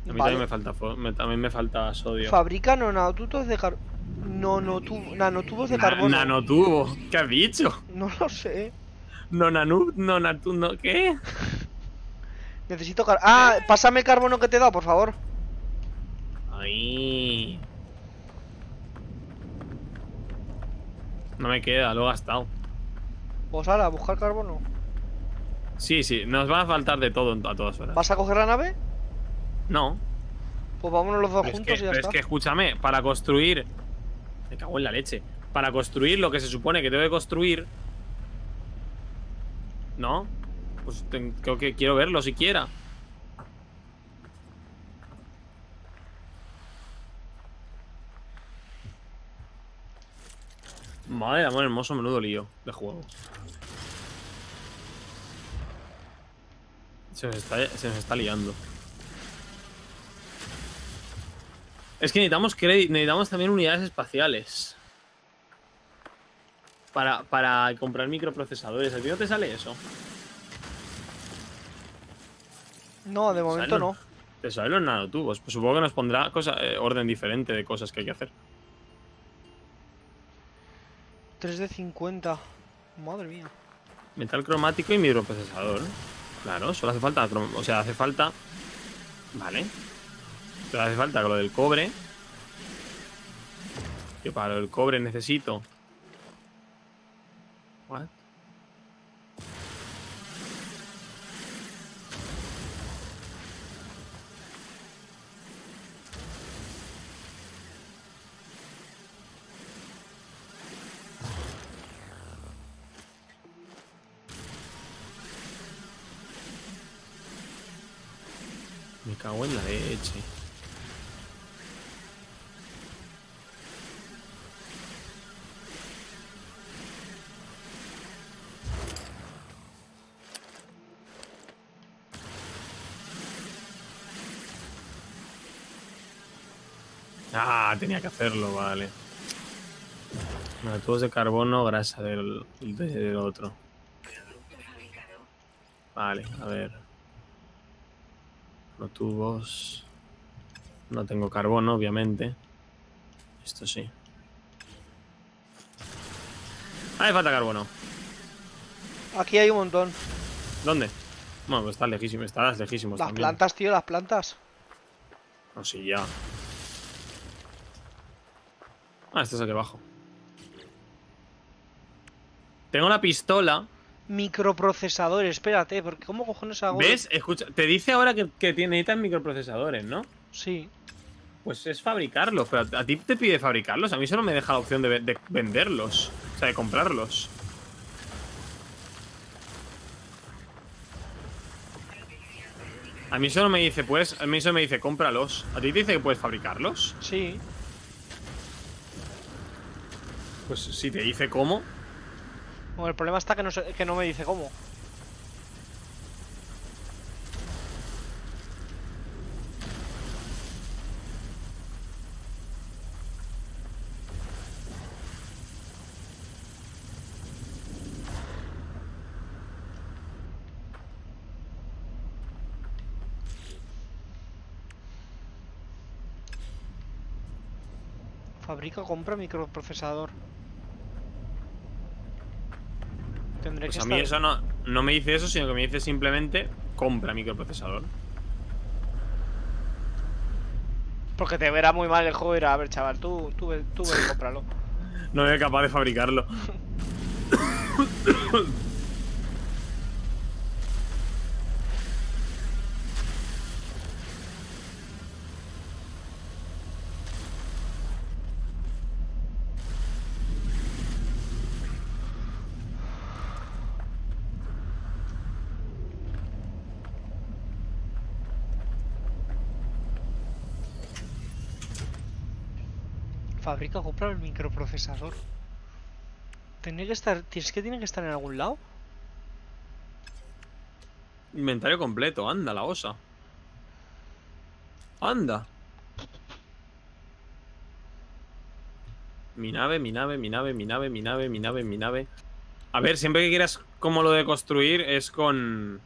A mí vale. también, me falta, también me falta sodio. Fabrica nanotubos de car... Nonotu... nanotubos de Na, carbono. ¿Nanotubo? ¿Qué has dicho? No lo sé. No, nanu... no, natu... no ¿Qué? Necesito... Car... Ah, pásame el carbono que te he dado, por favor. Ay. No me queda, lo he gastado. Pues ahora, a buscar carbono. Sí, sí, nos va a faltar de todo a todas horas. ¿Vas a coger la nave? No. Pues vámonos los dos pero juntos es que, y ya pero está. Es que escúchame, para construir... Me cago en la leche. Para construir lo que se supone que tengo que construir... ¿No? Pues te, creo que quiero verlo siquiera. Madre amor hermoso, menudo lío de juego. Se nos está, se nos está liando. Es que necesitamos, necesitamos también unidades espaciales para, para comprar microprocesadores. ¿A ti no te sale eso? No, de momento no. ¿Te salen los nanotubos? Pues supongo que nos pondrá cosa, eh, orden diferente de cosas que hay que hacer. tres de cincuenta. Madre mía. Metal cromático y microprocesador. Claro, solo hace falta... O sea, hace falta... Vale. Pero hace falta lo del cobre. Yo para lo del cobre necesito. What? Me cago en la leche. Ah, tenía que hacerlo, vale. Tubos de carbono, grasa del, del otro. Vale, a ver. No tubos. No tengo carbono, obviamente. Esto sí. Ah, me falta carbono. Aquí hay un montón. ¿Dónde? Bueno, pues estás lejísimo, estás lejísimo. Las también. plantas, tío, las plantas. No, sí, ya. Ah, este es aquí abajo. Tengo una pistola. Microprocesadores, espérate, porque ¿cómo cojones hago? ¿Ves? Escucha, te dice ahora que, que necesitan microprocesadores, ¿no? Sí. Pues es fabricarlos, pero a ti te pide fabricarlos. A mí solo me deja la opción de, de venderlos. O sea, de comprarlos. A mí solo me dice, pues, a mí solo me dice, cómpralos. ¿A ti te dice que puedes fabricarlos? Sí. Pues si te dice cómo. Bueno, el problema está que no, que no me dice cómo. Fabrica, compra microprocesador. Pues a mí eso no, no me dice eso, sino que me dice simplemente compra microprocesador. Porque te verá muy mal el juego y irá, a ver, chaval, tú, tú, tú ven, cómpralo. No soy capaz de fabricarlo. Fabrica o compra el microprocesador. Tiene que estar. ¿Tienes que tiene que estar en algún lado? Inventario completo, anda la osa. Anda. Mi nave, mi nave, mi nave, mi nave, mi nave, mi nave, mi nave. A ver, siempre que quieras como lo de construir es con.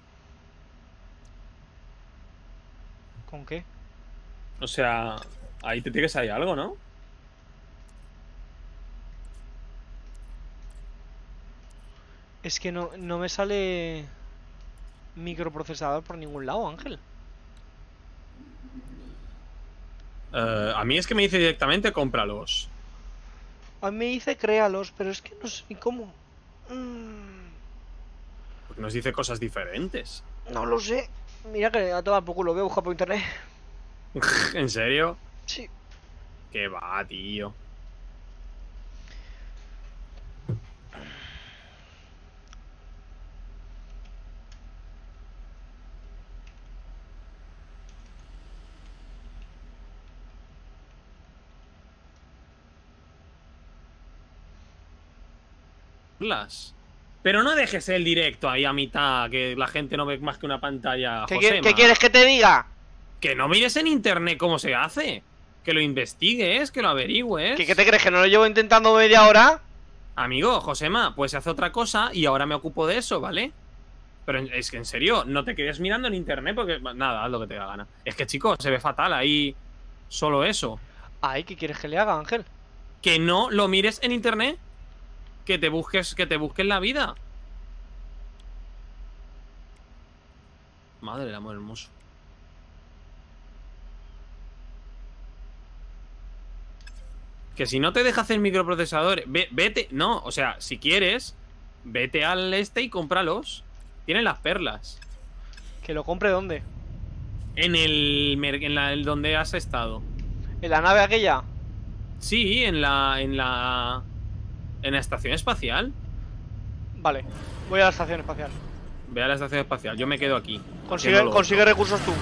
¿Con qué? O sea, ahí te tienes ahí algo, ¿no? Es que no, no me sale microprocesador por ningún lado, Ángel. Uh, a mí es que me dice directamente cómpralos. A mí me dice créalos, pero es que no sé cómo. Mm. Porque nos dice cosas diferentes. No lo sé. Mira que a todo poco lo voy a buscar por internet. ¿En serio? Sí. Qué va, tío. Pero no dejes el directo ahí a mitad, que la gente no ve más que una pantalla. ¿Qué, Josema, ¿qué quieres que te diga? Que no mires en internet cómo se hace. Que lo investigues, que lo averigües. ¿Qué, qué te crees? ¿Que no lo llevo intentando media hora? Amigo, Josema, pues hace otra cosa y ahora me ocupo de eso, ¿vale? Pero es que en serio, no te quedes mirando en internet porque... Nada, haz lo que te dé la gana. Es que, chicos, se ve fatal ahí solo eso. Ay, ¿qué quieres que le haga, Ángel? Que no lo mires en internet. Que te busques, que te busques la vida. Madre del amor hermoso. Que si no te deja hacer microprocesadores, ve, vete. No, o sea, si quieres, vete al este y cómpralos. Tienen las perlas. ¿Que lo compre dónde? En el. En la, en donde has estado. ¿En la nave aquella? Sí, en la. En la. ¿En la estación espacial? Vale, voy a la estación espacial. Ve a la estación espacial, yo me quedo aquí. Consigue, consigue recursos tú.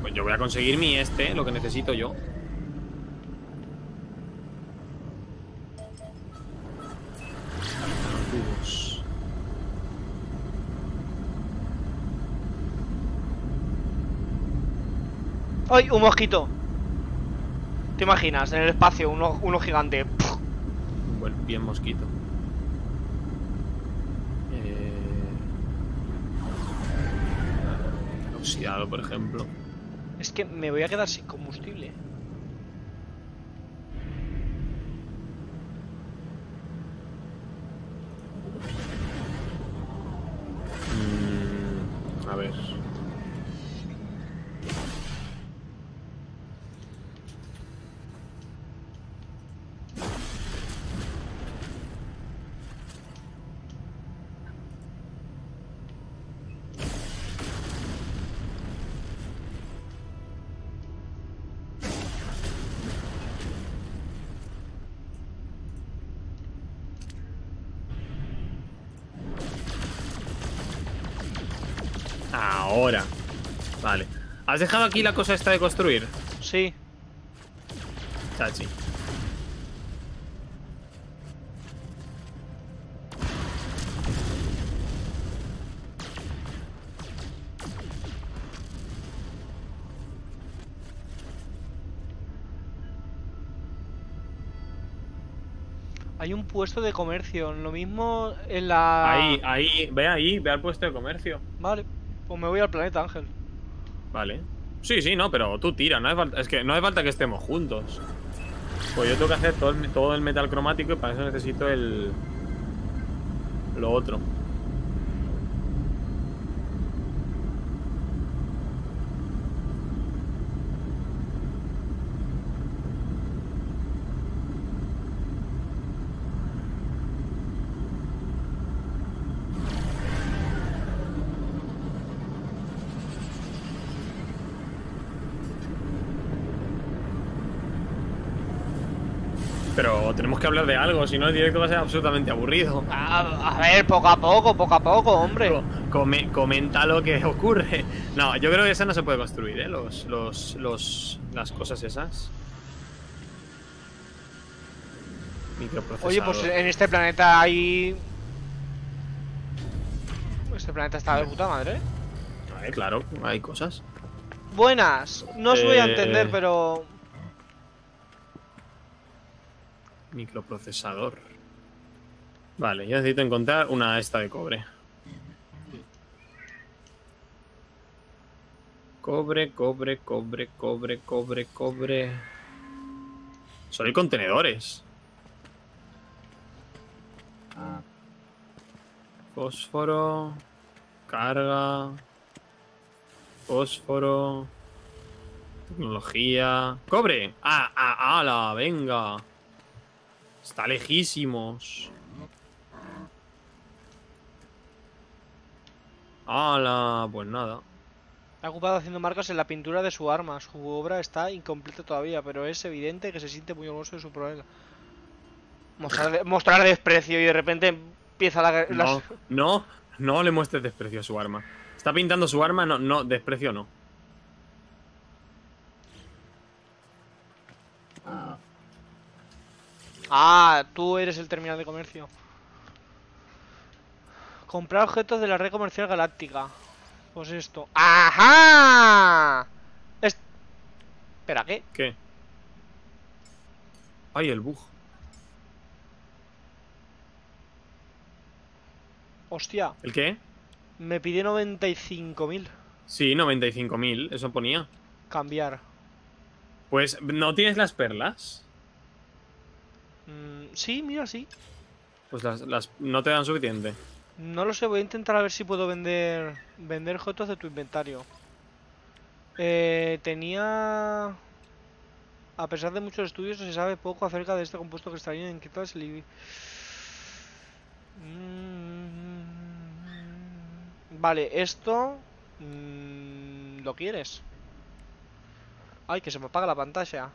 Pues yo voy a conseguir mi este, lo que necesito yo. Cubos. ¡Ay, un mosquito! ¿Te imaginas? En el espacio, uno, uno gigante. Bien mosquito. Eh... Oxidado, por ejemplo. Es que me voy a quedar sin combustible. Mm, a ver. Ahora. Vale. ¿Has dejado aquí la cosa esta de construir? Sí. Chachi. Hay un puesto de comercio. Lo mismo en la... Ahí, ahí. Ve ahí. Ve al puesto de comercio. Vale. O me voy al planeta, Ángel. Vale. Sí, sí, no, pero tú tira. No hace falta, es que no hace falta que estemos juntos. Pues yo tengo que hacer todo el, todo el metal cromático y para eso necesito el... lo otro. Pero tenemos que hablar de algo, si no el directo va a ser absolutamente aburrido. A, a ver, poco a poco, poco a poco, hombre. Come, comenta lo que ocurre. No, yo creo que esa no se puede construir, ¿eh? Los, los, los, las cosas esas. Microprocesador. Oye, pues en este planeta hay... Este planeta está de puta madre. A ver, claro, hay cosas. Buenas, no os eh... voy a entender, pero... Microprocesador. Vale, yo necesito encontrar una esta de cobre. Cobre, cobre, cobre, cobre, cobre, cobre. Solo hay contenedores. Fósforo. Carga. Fósforo. Tecnología. ¡Cobre! ¡Ah, ah, ala! ¡Venga! Está lejísimos. ¡Hala! Pues nada. Ha ocupado haciendo marcas en la pintura de su arma. Su obra está incompleta todavía, pero es evidente que se siente muy orgulloso de su problema. Mostrar, de, mostrar desprecio y de repente empieza la... No, las... no, no le muestres desprecio a su arma. Está pintando su arma, no, no, desprecio no. Ah, tú eres el terminal de comercio. Comprar objetos de la red comercial galáctica. Pues esto. ¡Ajá! Es... Espera, ¿qué? ¿Qué? Ay, el bug. Hostia. ¿El qué? Me pidió noventa y cinco mil. Sí, noventa y cinco mil, eso ponía. Cambiar. Pues, ¿no tienes las perlas? Sí, mira, sí. Pues las, las no te dan suficiente. No lo sé, voy a intentar a ver si puedo vender vender objetos de tu inventario. Eh, tenía... A pesar de muchos estudios, se sabe poco acerca de este compuesto cristalino en que tal se li... Vale, esto... ¿Lo quieres? Ay, que se me apaga la pantalla.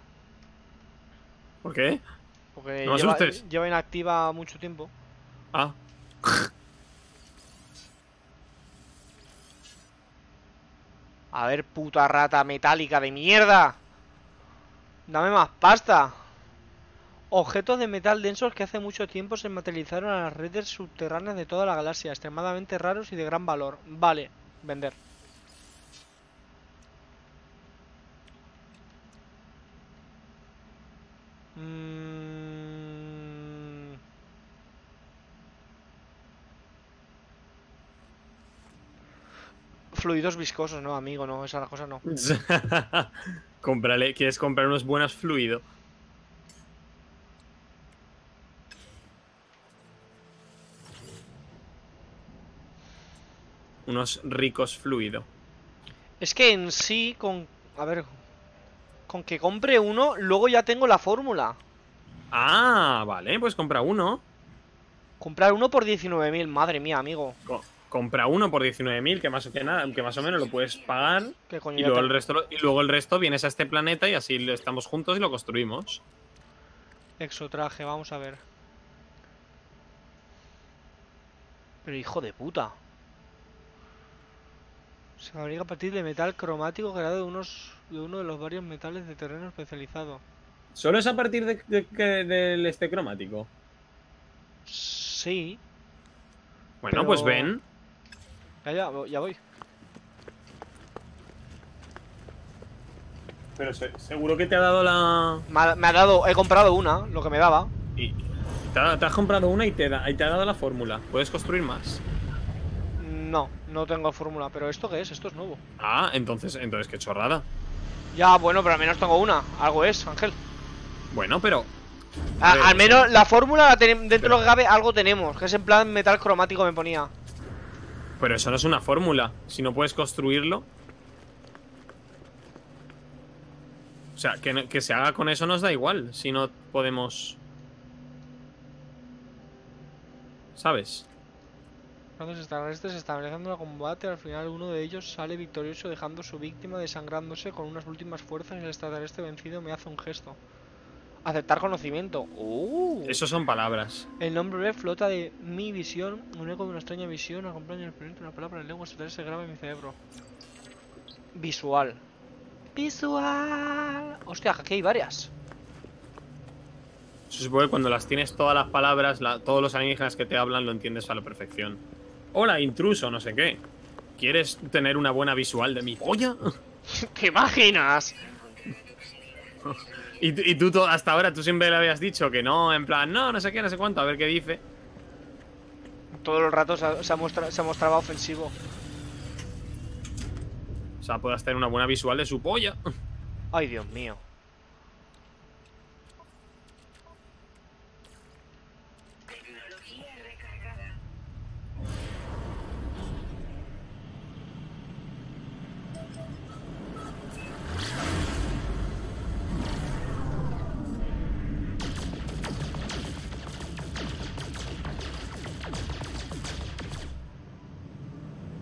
¿Por qué? Porque no lleva, lleva inactiva mucho tiempo. Ah. A ver, puta rata metálica de mierda. Dame más pasta. Objetos de metal densos que hace mucho tiempo se materializaron a las redes subterráneas de toda la galaxia. Extremadamente raros y de gran valor. Vale, vender. Mmm... Fluidos viscosos, no, amigo, no, esa cosa no. Cómprale, ¿quieres comprar unos buenos fluidos? Unos ricos fluidos. Es que en sí, con... A ver... Con que compre uno, luego ya tengo la fórmula. Ah, vale, pues compra uno. Comprar uno por diecinueve mil, madre mía, amigo. Co Compra uno por diecinueve mil, que más, que, nada, que más o menos lo puedes pagar. ¿Qué coño? Y luego, el resto, y luego el resto vienes a este planeta y así estamos juntos y lo construimos. Exotraje, vamos a ver. Pero hijo de puta. Se fabrica a partir de metal cromático creado de, unos, de uno de los varios metales de terreno especializado. ¿Solo es a partir del de, de, de este cromático? Sí. Bueno, pero... pues ven. Ya, ya, ya voy. Pero se, seguro que te ha dado la... Me ha, me ha dado... He comprado una, lo que me daba. Y te, ha, te has comprado una y te, da, y te ha dado la fórmula. ¿Puedes construir más? No, no tengo fórmula. ¿Pero esto qué es? Esto es nuevo. Ah, entonces, entonces qué chorrada. Ya, bueno, pero al menos tengo una. Algo es, Ángel. Bueno, pero... A, al menos la fórmula la tenemos dentro de los que cabe, algo tenemos, que es en plan metal cromático me ponía. Pero eso no es una fórmula, si no puedes construirlo. O sea, que, no, que se haga con eso nos da igual, si no podemos... ¿Sabes? Estos se estableciendo el combate, al final uno de ellos sale victorioso dejando a su víctima desangrándose con unas últimas fuerzas y el extraterrestre vencido me hace un gesto. Aceptar conocimiento. Uh. Eso son palabras. El nombre breve flota de mi visión, un eco de una extraña visión, acompaña el proyecto de una palabra en lengua extraterrestre grave en mi cerebro. Visual. Visual. Hostia, aquí hay varias. Eso supone que cuando las tienes todas las palabras, la, todos los alienígenas que te hablan lo entiendes a la perfección. Hola, intruso, no sé qué. ¿Quieres tener una buena visual de mi polla? ¿Te imaginas? y, y tú todo, hasta ahora tú siempre le habías dicho que no, en plan, no, no sé qué, no sé cuánto, a ver qué dice. Todo el rato se, ha, se, ha muestra, se mostraba ofensivo. O sea, puedas tener una buena visual de su polla. Ay, Dios mío.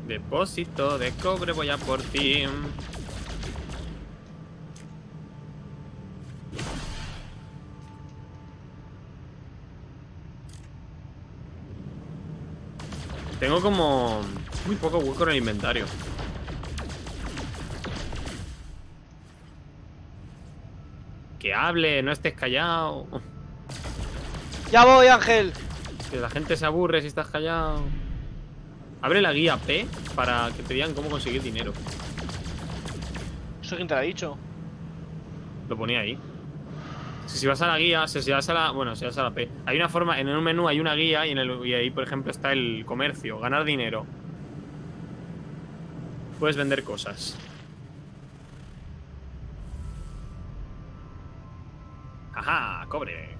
Depósito de cobre, voy a por ti. Tengo como muy poco hueco en el inventario. Que hable, no estés callado. Ya voy, Ángel. Que la gente se aburre si estás callado. Abre la guía P para que te digan cómo conseguir dinero. ¿Eso quién te lo ha dicho? Lo ponía ahí. Si, si vas a la guía, si, si vas a la... Bueno, si vas a la P. Hay una forma... En un menú hay una guía y, en el, y ahí, por ejemplo, está el comercio. Ganar dinero. Puedes vender cosas. Ajá, cobre.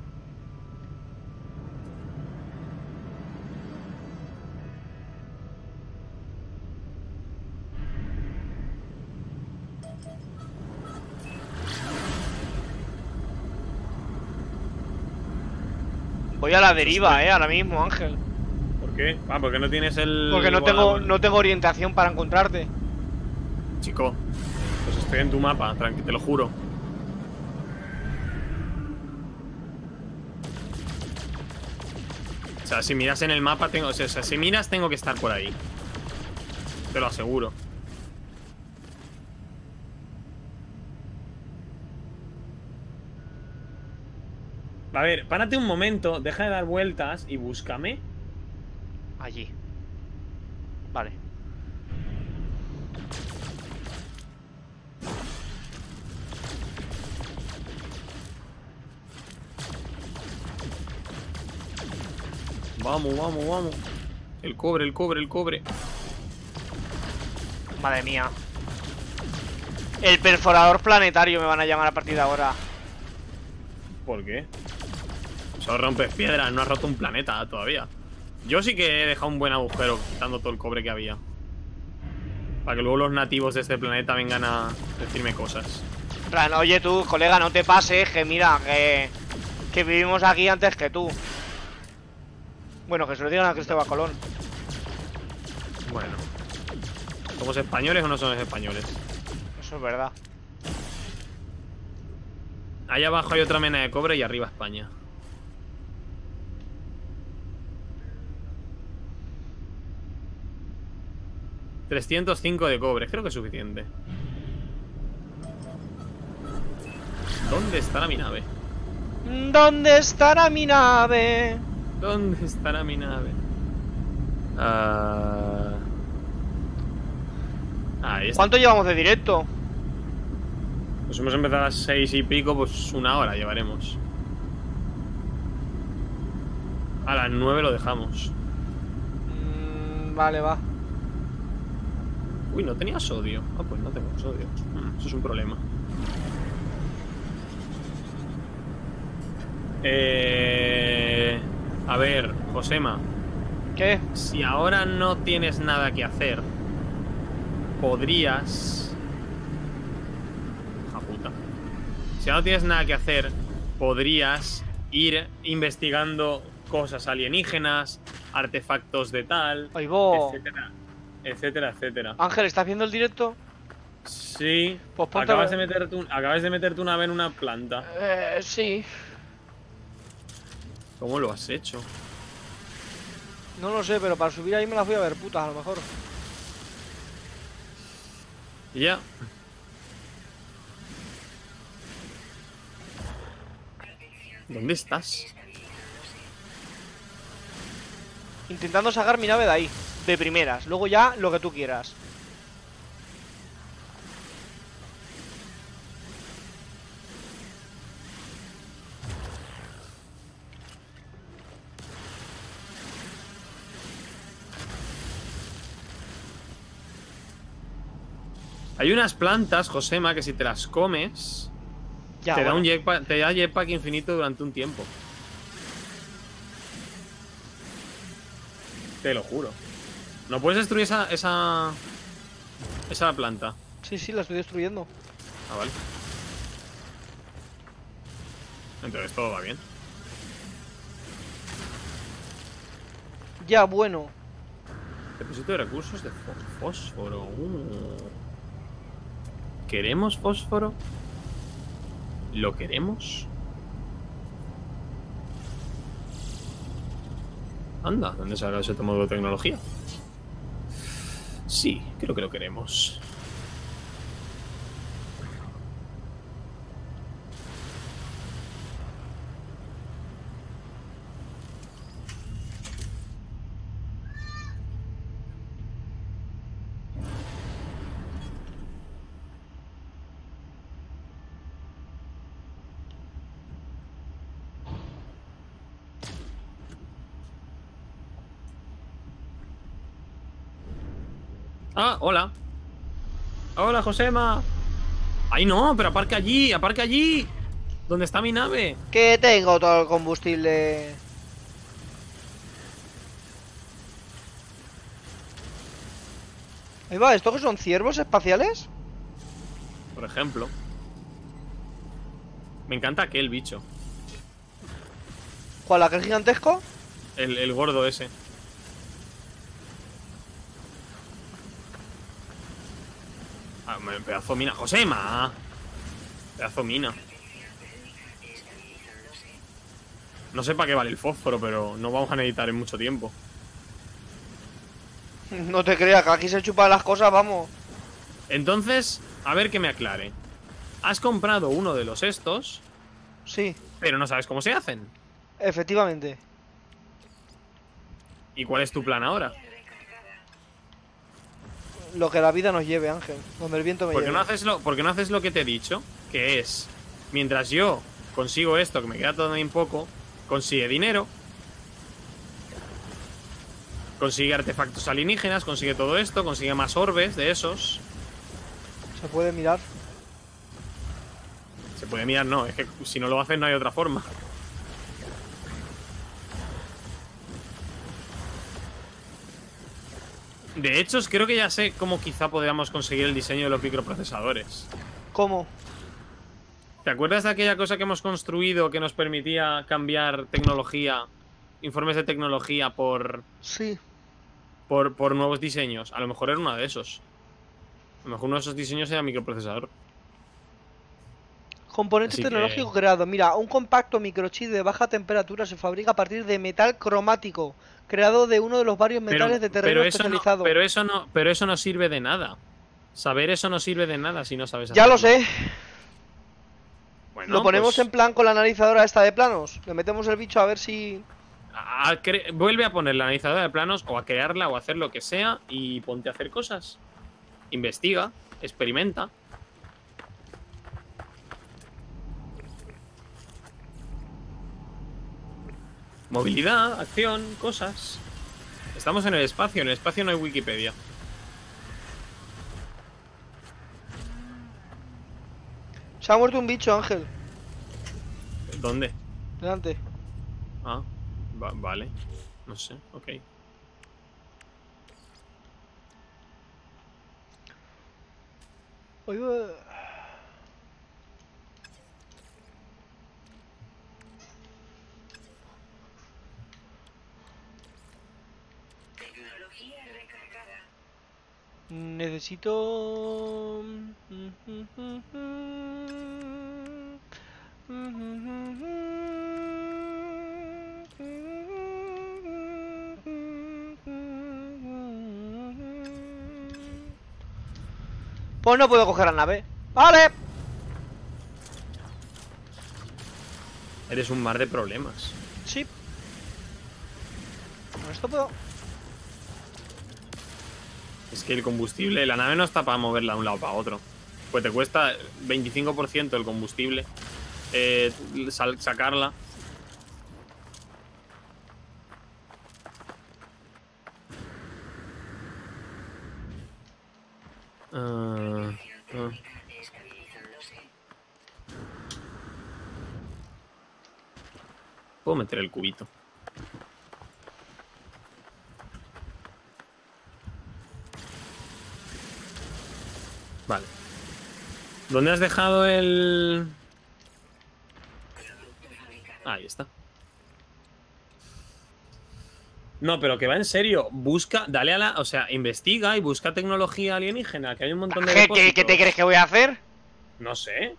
Voy a la deriva, eh, ahora mismo, Ángel. ¿Por qué? Ah, porque no tienes el... Porque no tengo, no tengo orientación para encontrarte. Chico, pues estoy en tu mapa, tranqui, te lo juro. O sea, si miras en el mapa, tengo... O sea, si miras, tengo que estar por ahí. Te lo aseguro. A ver, párate un momento, deja de dar vueltas y búscame. Allí. Vale. Vamos, vamos, vamos. El cobre, el cobre, el cobre. Madre mía. El perforador planetario me van a llamar a partir de ahora. ¿Por qué? Solo rompes piedras, no has roto un planeta todavía. Yo sí que he dejado un buen agujero quitando todo el cobre que había. Para que luego los nativos de este planeta vengan a decirme cosas. Ran, oye tú, colega, no te pases, que mira, que, que vivimos aquí antes que tú. Bueno, que se lo digan a Cristóbal Colón. Bueno. ¿Somos españoles o no somos españoles? Eso es verdad. Allá abajo hay otra mena de cobre y arriba España. trescientos cinco de cobre, creo que es suficiente. ¿Dónde estará mi nave? ¿Dónde estará mi nave? ¿Dónde estará mi nave? Uh... Ahí está. ¿Cuánto llevamos de directo? Pues hemos empezado a las seis y pico, pues una hora llevaremos. A las nueve lo dejamos. Mm, vale, va. Uy, no tenía sodio. Ah, pues no tengo sodio. Eso es un problema. Eh... A ver, Josema. ¿Qué? Si ahora no tienes nada que hacer, podrías... ¡Ja puta! Si ahora no tienes nada que hacer, podrías ir investigando cosas alienígenas, artefactos de tal, etcétera, etcétera, etcétera. Ángel, ¿estás viendo el directo? Sí. Pues ponte acabas, a... de meterte un... acabas de meterte una vez en una planta. Eh, sí. ¿Cómo lo has hecho? No lo sé, pero para subir ahí me las voy a ver putas, a lo mejor. Ya. Yeah. ¿Dónde estás? Intentando sacar mi nave de ahí, de primeras. Luego ya lo que tú quieras. Hay unas plantas, Josema, que si te las comes ya, te, bueno. da un jetpack, te da jetpack infinito durante un tiempo. Te lo juro. No puedes destruir esa, esa, esa planta. Sí, sí, la estoy destruyendo. Ah, vale. Entonces todo va bien. Ya, bueno. Depósito de recursos de fósforo. Uh. ¿Queremos fósforo? ¿Lo queremos? Anda, ¿dónde se habrá ese módulo de tecnología? Sí, creo que lo queremos. Ah, hola. Hola, Josema. Ay, no, pero aparca allí, aparca allí. ¿Dónde está mi nave? Que tengo todo el combustible. Ahí va, ¿estos que son ciervos espaciales? Por ejemplo. Me encanta aquel bicho. ¿Cuál, aquel gigantesco? El, el gordo ese. Ah, pedazo mina, Josema. Pedazo mina. No sé para qué vale el fósforo, pero no vamos a necesitar en mucho tiempo. No te creas, que aquí se chupan las cosas, vamos. Entonces, a ver que me aclare. Has comprado uno de los estos. Sí. Pero no sabes cómo se hacen. Efectivamente. ¿Y cuál es tu plan ahora? Lo que la vida nos lleve, Ángel. Donde el viento me lleve. No haces lo, ¿por qué no haces lo que te he dicho? Que es, mientras yo consigo esto, que me queda todavía un poco, consigue dinero, consigue artefactos alienígenas, consigue todo esto, consigue más orbes de esos. ¿Se puede mirar? Se puede mirar, no. Es que si no lo haces no hay otra forma. De hecho, creo que ya sé cómo quizá podríamos conseguir el diseño de los microprocesadores. ¿Cómo? ¿Te acuerdas de aquella cosa que hemos construido que nos permitía cambiar tecnología, informes de tecnología por... Sí. Por, por nuevos diseños? A lo mejor era uno de esos. A lo mejor uno de esos diseños era microprocesador. Componente tecnológico creado. Mira, un compacto microchip de baja temperatura se fabrica a partir de metal cromático, creado de uno de los varios metales de terreno especializado. Pero eso no, pero eso no sirve de nada. Saber eso no sirve de nada si no sabes hacerlo. Ya lo sé. Bueno, lo ponemos en plan con la analizadora esta de planos. Le metemos el bicho a ver si... A cre... Vuelve a poner la analizadora de planos o a crearla o a hacer lo que sea y ponte a hacer cosas. Investiga, experimenta. Movilidad, acción, cosas. Estamos en el espacio, en el espacio no hay Wikipedia. Se ha muerto un bicho, Ángel. ¿Dónde? delante. Ah, va, vale. No sé, ok. Oigo... Tecnología recargada. Necesito... Pues no puedo coger la nave. ¡Vale! Eres un mar de problemas. Sí. Con esto puedo. Es que el combustible, la nave no está para moverla de un lado para otro. Pues te cuesta veinticinco por ciento el combustible, eh, sacarla. Uh, uh. Puedo meter el cubito. Vale. ¿Dónde has dejado el...? Ahí está. No, pero que va en serio. Busca, dale a la... O sea, investiga y busca tecnología alienígena, que hay un montón de... ¿Qué, ¿qué, ¿qué te crees que voy a hacer? No sé.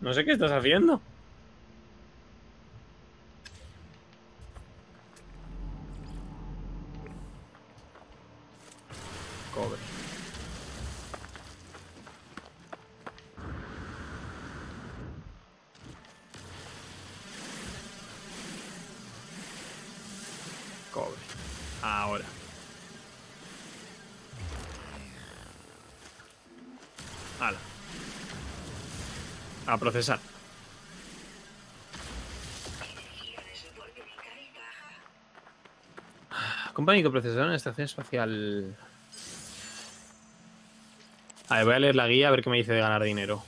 No sé qué estás haciendo. Cobre. Cobre. Ahora. Ala. A procesar. Compañía que procesaron en la estación espacial. A ver, voy a leer la guía a ver qué me dice de ganar dinero.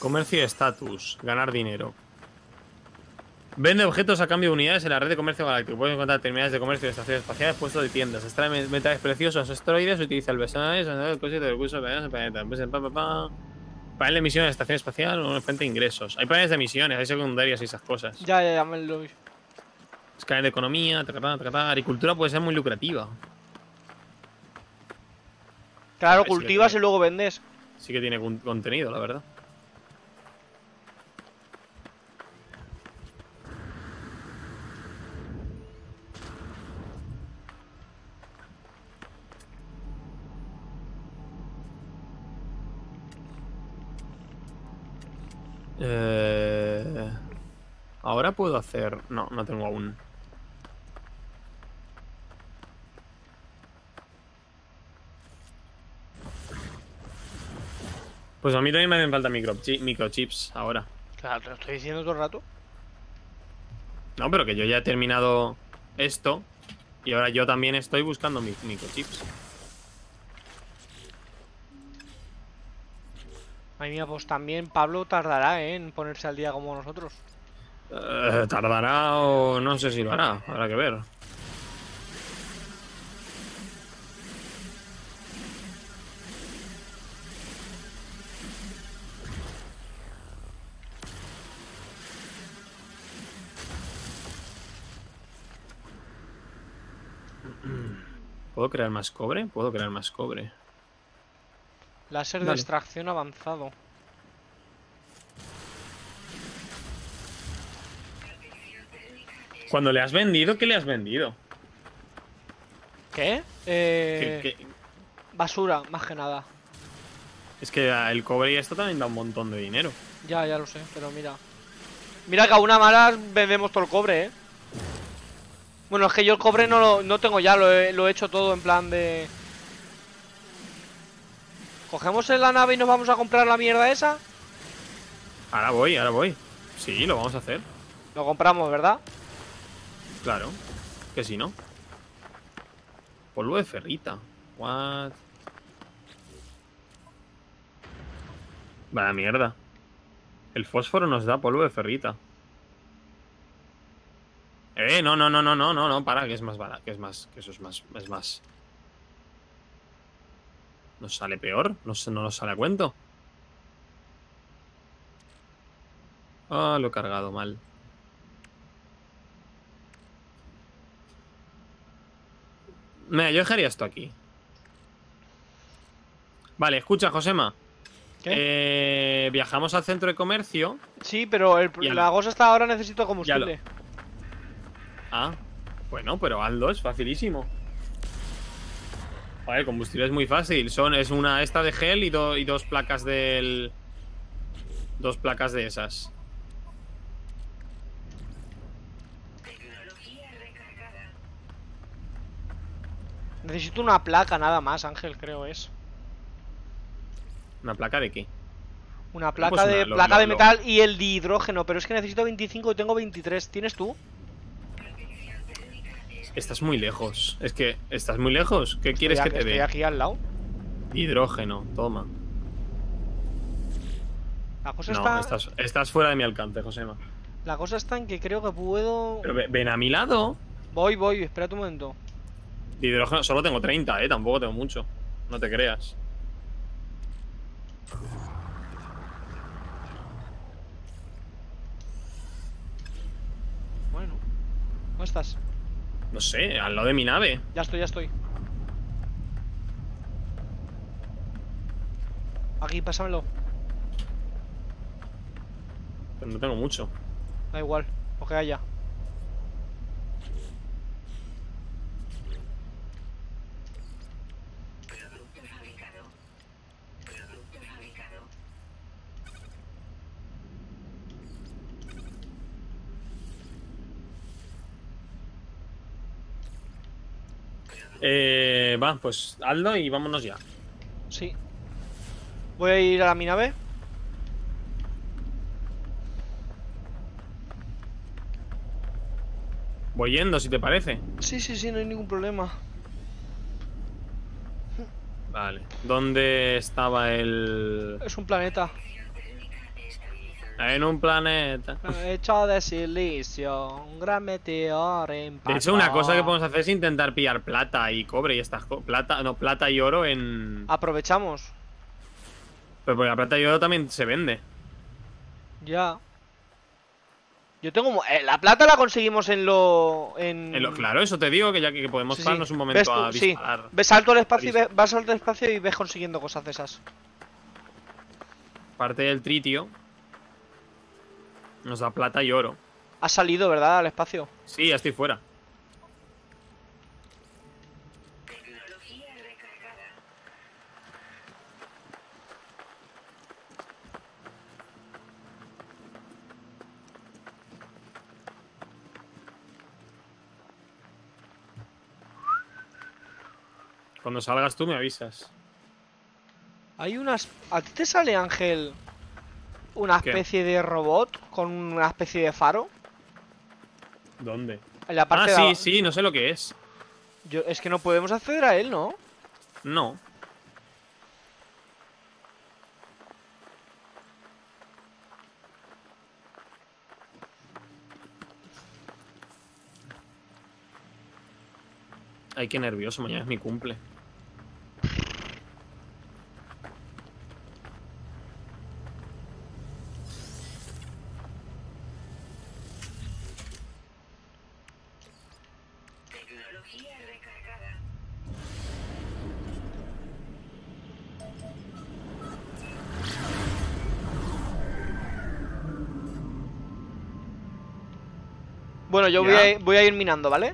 Comercio y estatus. Ganar dinero. Vende objetos a cambio de unidades en la red de comercio galáctico. Puedes encontrar terminales de comercio de estaciones espaciales, puestos de tiendas, extrae metales preciosos, asteroides, utiliza el personal, el coche de recursos de planeta. Panel de misiones de estación espacial, un frente de ingresos. Hay planes de misiones, hay secundarias y esas cosas. Ya, ya, ya me lo vi. Escala de economía, tratar, tratar. Agricultura puede ser muy lucrativa. Claro, cultivas y luego vendes. Sí que tiene contenido, la verdad. Eh, ahora puedo hacer... No, no tengo aún. Pues a mí también me hacen falta microchip, microchips ahora. Claro, te lo estoy diciendo todo el rato. No, pero que yo ya he terminado esto. Y ahora yo también estoy buscando mi, microchips. Ay, mira, pues también Pablo tardará, ¿eh?, en ponerse al día como nosotros. Eh, tardará o no sé si lo hará, habrá que ver. ¿Puedo crear más cobre? Puedo crear más cobre. Láser de extracción avanzado. Cuando le has vendido, ¿qué le has vendido? ¿Qué? Eh, ¿Qué, qué? Basura, más que nada. Es que el cobre y esto también da un montón de dinero. Ya, ya lo sé, pero mira. Mira que a una mala vendemos todo el cobre, ¿eh? Bueno, es que yo el cobre no lo no tengo ya, lo he, lo he hecho todo en plan de... ¿Cogemos en la nave y nos vamos a comprar la mierda esa? Ahora voy, ahora voy. Sí, lo vamos a hacer. Lo compramos, ¿verdad? Claro. Que si no. Polvo de ferrita. What? Vaya mierda. El fósforo nos da polvo de ferrita. Eh, no, no, no, no, no, no, no, para, que es más barato, que es más, que eso es más, es más. ¿Nos sale peor? ¿No, no nos sale a cuento? Ah, lo he cargado mal. Mira, yo dejaría esto aquí. Vale, escucha, Josema. ¿Qué? Eh, viajamos al centro de comercio. Sí, pero el, la cosa está ahora, necesito combustible. Ah, bueno, pero Aldo es facilísimo. Vale, el combustible es muy fácil. Son, es una esta de gel y, do, y dos placas del... Dos placas de esas. Tecnología recargada. Necesito una placa nada más, Ángel, creo es. ¿Una placa de qué? Una placa pues de, una, placa lo, de lo, metal lo. Y el dihidrógeno. Pero es que necesito veinticinco y tengo veintitrés. ¿Tienes tú? Estás muy lejos. Es que estás muy lejos. ¿Qué estoy quieres aquí, que te dé? Estoy aquí al lado. Hidrógeno, toma. La cosa no, está... estás, estás fuera de mi alcance, Josema. La cosa está en que creo que puedo... Pero ven a mi lado. Voy, voy, espera un momento. De hidrógeno solo tengo treinta, eh. Tampoco tengo mucho. No te creas. Bueno. ¿Cómo estás? No sé, al lado de mi nave. Ya estoy, ya estoy. Aquí, pásamelo. Pero no tengo mucho. Da igual, o que haya. Producto fabricado. Producto fabricado. Eh, va, pues hazlo y vámonos ya. Sí. Voy a ir a mi nave. Voy yendo, si te parece. Sí, sí, sí, no hay ningún problema. Vale. ¿Dónde estaba el...? Es un planeta. En un planeta. Hecho de silicio. Un gran meteoro impactó. De hecho, una cosa que podemos hacer es intentar pillar plata y cobre y estas cosas. Plata, no, plata y oro en... Aprovechamos. Pero porque la plata y oro también se vende. Ya. Yo tengo... Eh, la plata la conseguimos en lo... En... en lo claro, eso te digo, que ya que podemos sí, pararnos sí. un momento a disparar. Sí. Ves salto al espacio y ves, vas al espacio y ves consiguiendo cosas de esas. Parte del tritio. Nos da plata y oro. Has salido, ¿verdad? Al espacio. Sí, ya estoy fuera. Tecnología recargada. Cuando salgas tú me avisas. Hay unas... ¿A ti te sale, Ángel, una especie ¿Qué? de robot con una especie de faro? ¿Dónde? En la parte ah, de la... sí, sí, no sé lo que es. Yo... Es que no podemos acceder a él, ¿no? No. Ay, qué nervioso, mañana es mi cumple. Bueno, yo voy a, voy a ir minando, ¿vale?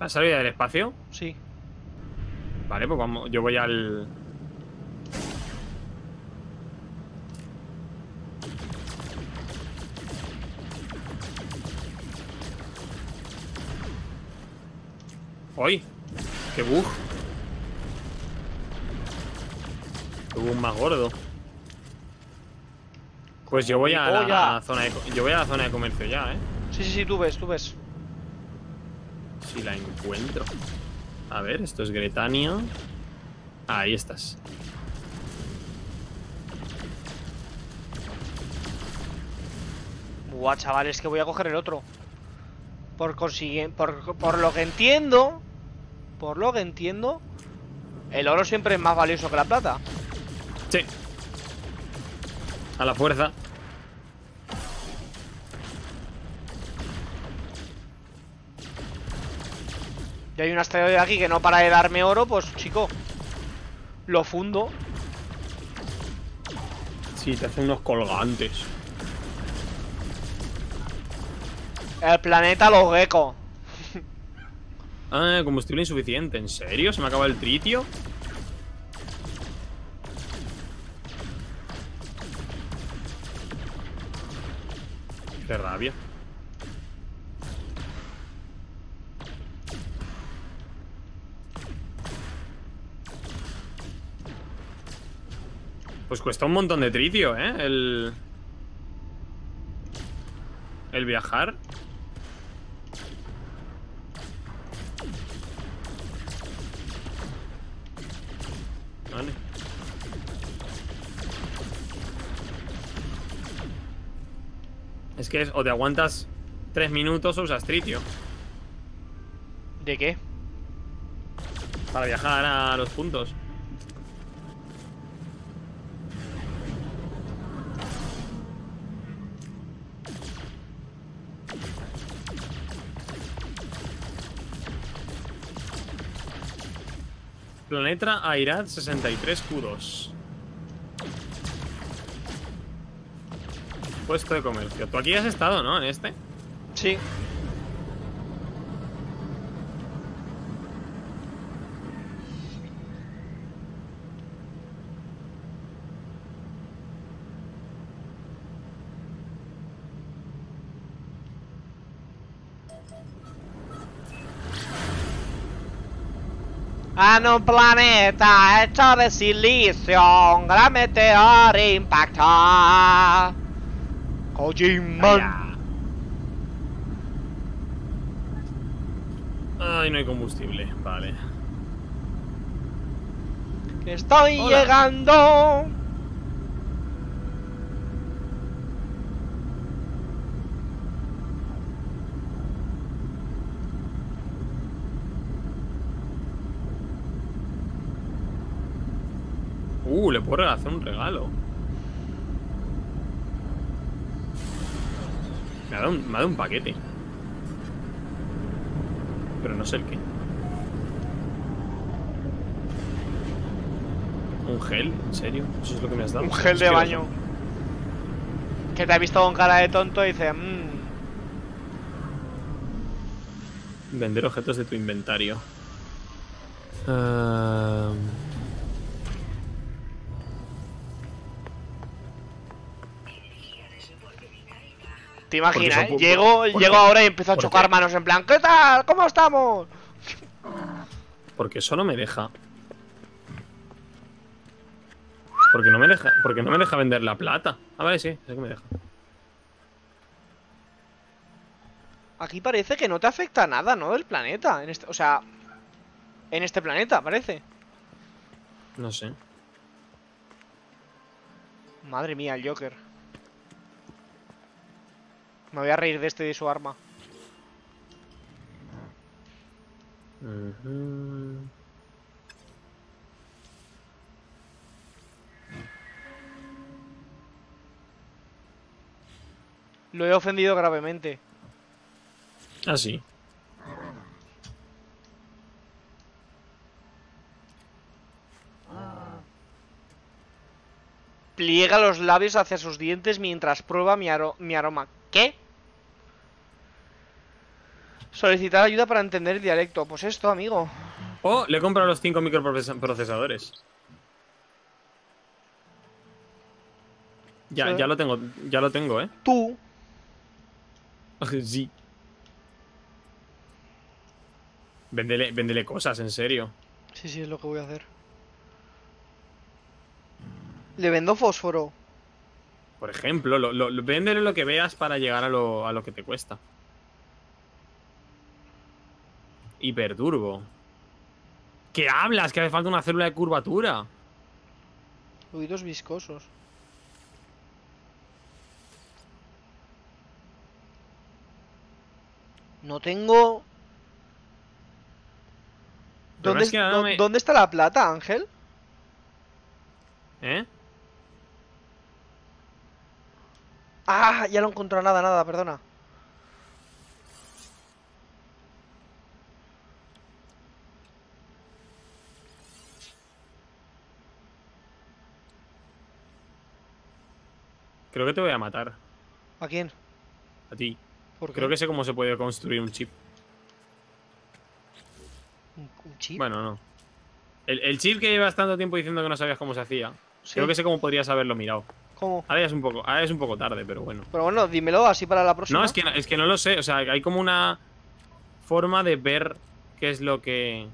¿Has salido del espacio? Sí. Vale, pues vamos, yo voy al... ¡Ay! ¡Qué bug! ¡Qué bug más gordo! Pues yo voy a la zona de, yo voy a la zona de comercio ya, ¿eh? Sí, sí, sí, tú ves, tú ves. Si la encuentro. A ver, esto es Gretania. Ah, ahí estás. Buah, chaval, es que voy a coger el otro. Por consiguiente, por, por lo que entiendo, por lo que entiendo, el oro siempre es más valioso que la plata. Sí. A la fuerza. Y hay una estrella de aquí que no para de darme oro, pues chico, lo fundo. Sí, te hacen unos colgantes. El planeta los geckos. Ah, combustible insuficiente, ¿en serio? ¿Se me acaba el tritio? Qué rabia. Pues cuesta un montón de tritio, ¿eh? El... El viajar. Vale. Es que es, o te aguantas tres minutos o usas tritio. ¿De qué? Para viajar a los puntos. Planeta Airad sesenta y tres Q dos. Puesto de comercio. Tú aquí has estado, ¿no? En este. Sí. En un planeta hecho de silicio, un gran meteor impactó. Kojiman. Ay, no hay combustible, vale. Estoy Hola. llegando. Uh, le puedo hacer un regalo. Me ha, dado un, me ha dado un paquete. Pero no sé el qué. ¿Un gel? ¿En serio? Eso es lo que me has dado. Un gel de baño. Que te ha visto con cara de tonto y dice... Mmm. Vender objetos de tu inventario. Uh... Te imaginas, ¿eh? Llego, llego ahora y empiezo a chocar qué? manos en plan, ¿qué tal? ¿Cómo estamos? Porque eso no me deja. Porque no me deja, porque no me deja vender la plata. Ah, vale, sí, es que me deja. Aquí parece que no te afecta nada, ¿no? Del planeta. En este, o sea, en este planeta, parece. No sé. Madre mía, el Joker. Me voy a reír de este y de su arma. Uh-huh. Lo he ofendido gravemente. Ah, sí. Pliega los labios hacia sus dientes mientras prueba mi, aro mi aroma. ¿Qué? Solicitar ayuda para entender el dialecto. Pues esto, amigo. Oh, le he comprado los cinco microprocesadores. Ya, ¿sí? ya lo tengo, ya lo tengo, ¿eh? Tú. Sí. Véndele, véndele cosas, en serio. Sí, sí, es lo que voy a hacer. Le vendo fósforo. Por ejemplo, lo, lo, lo, véndele lo que veas para llegar a lo, a lo que te cuesta. Hiperturbo. ¿Qué hablas? Que hace falta una célula de curvatura. Fluidos viscosos. No tengo... ¿Dónde, es que no me... ¿Dónde está la plata, Ángel? ¿Eh? Ah, ya no encontró nada, nada, perdona. Creo que te voy a matar. ¿A quién? A ti. ¿Por qué? Creo que sé cómo se puede construir un chip. ¿Un chip? Bueno, no. El, el chip que llevas tanto tiempo diciendo que no sabías cómo se hacía. ¿Sí? Creo que sé cómo podrías haberlo mirado. ¿Cómo? Ahora ya es un poco, ahora es un poco tarde, pero bueno. Pero bueno, dímelo así para la próxima. No, es que, es que no lo sé. O sea, hay como una forma de ver qué es lo que...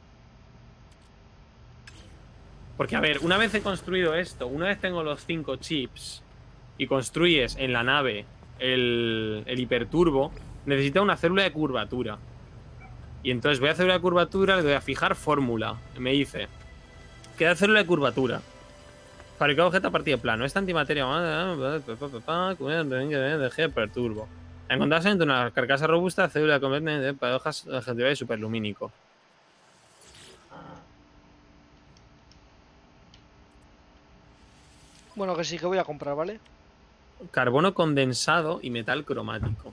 Porque, a ver, una vez he construido esto, una vez tengo los cinco chips... y construyes en la nave el, el hiperturbo, necesita una célula de curvatura. Y entonces voy a célula de curvatura, le doy a fijar fórmula. Me dice, queda célula de curvatura. Fabricado objeto a partir de plano. Esta antimateria... de hiperturbo. Encontrarse entre una carcasa robusta, célula completamente de paradojas adjetivas y superlumínico. Bueno, que sí que voy a comprar, ¿vale? Carbono condensado y metal cromático.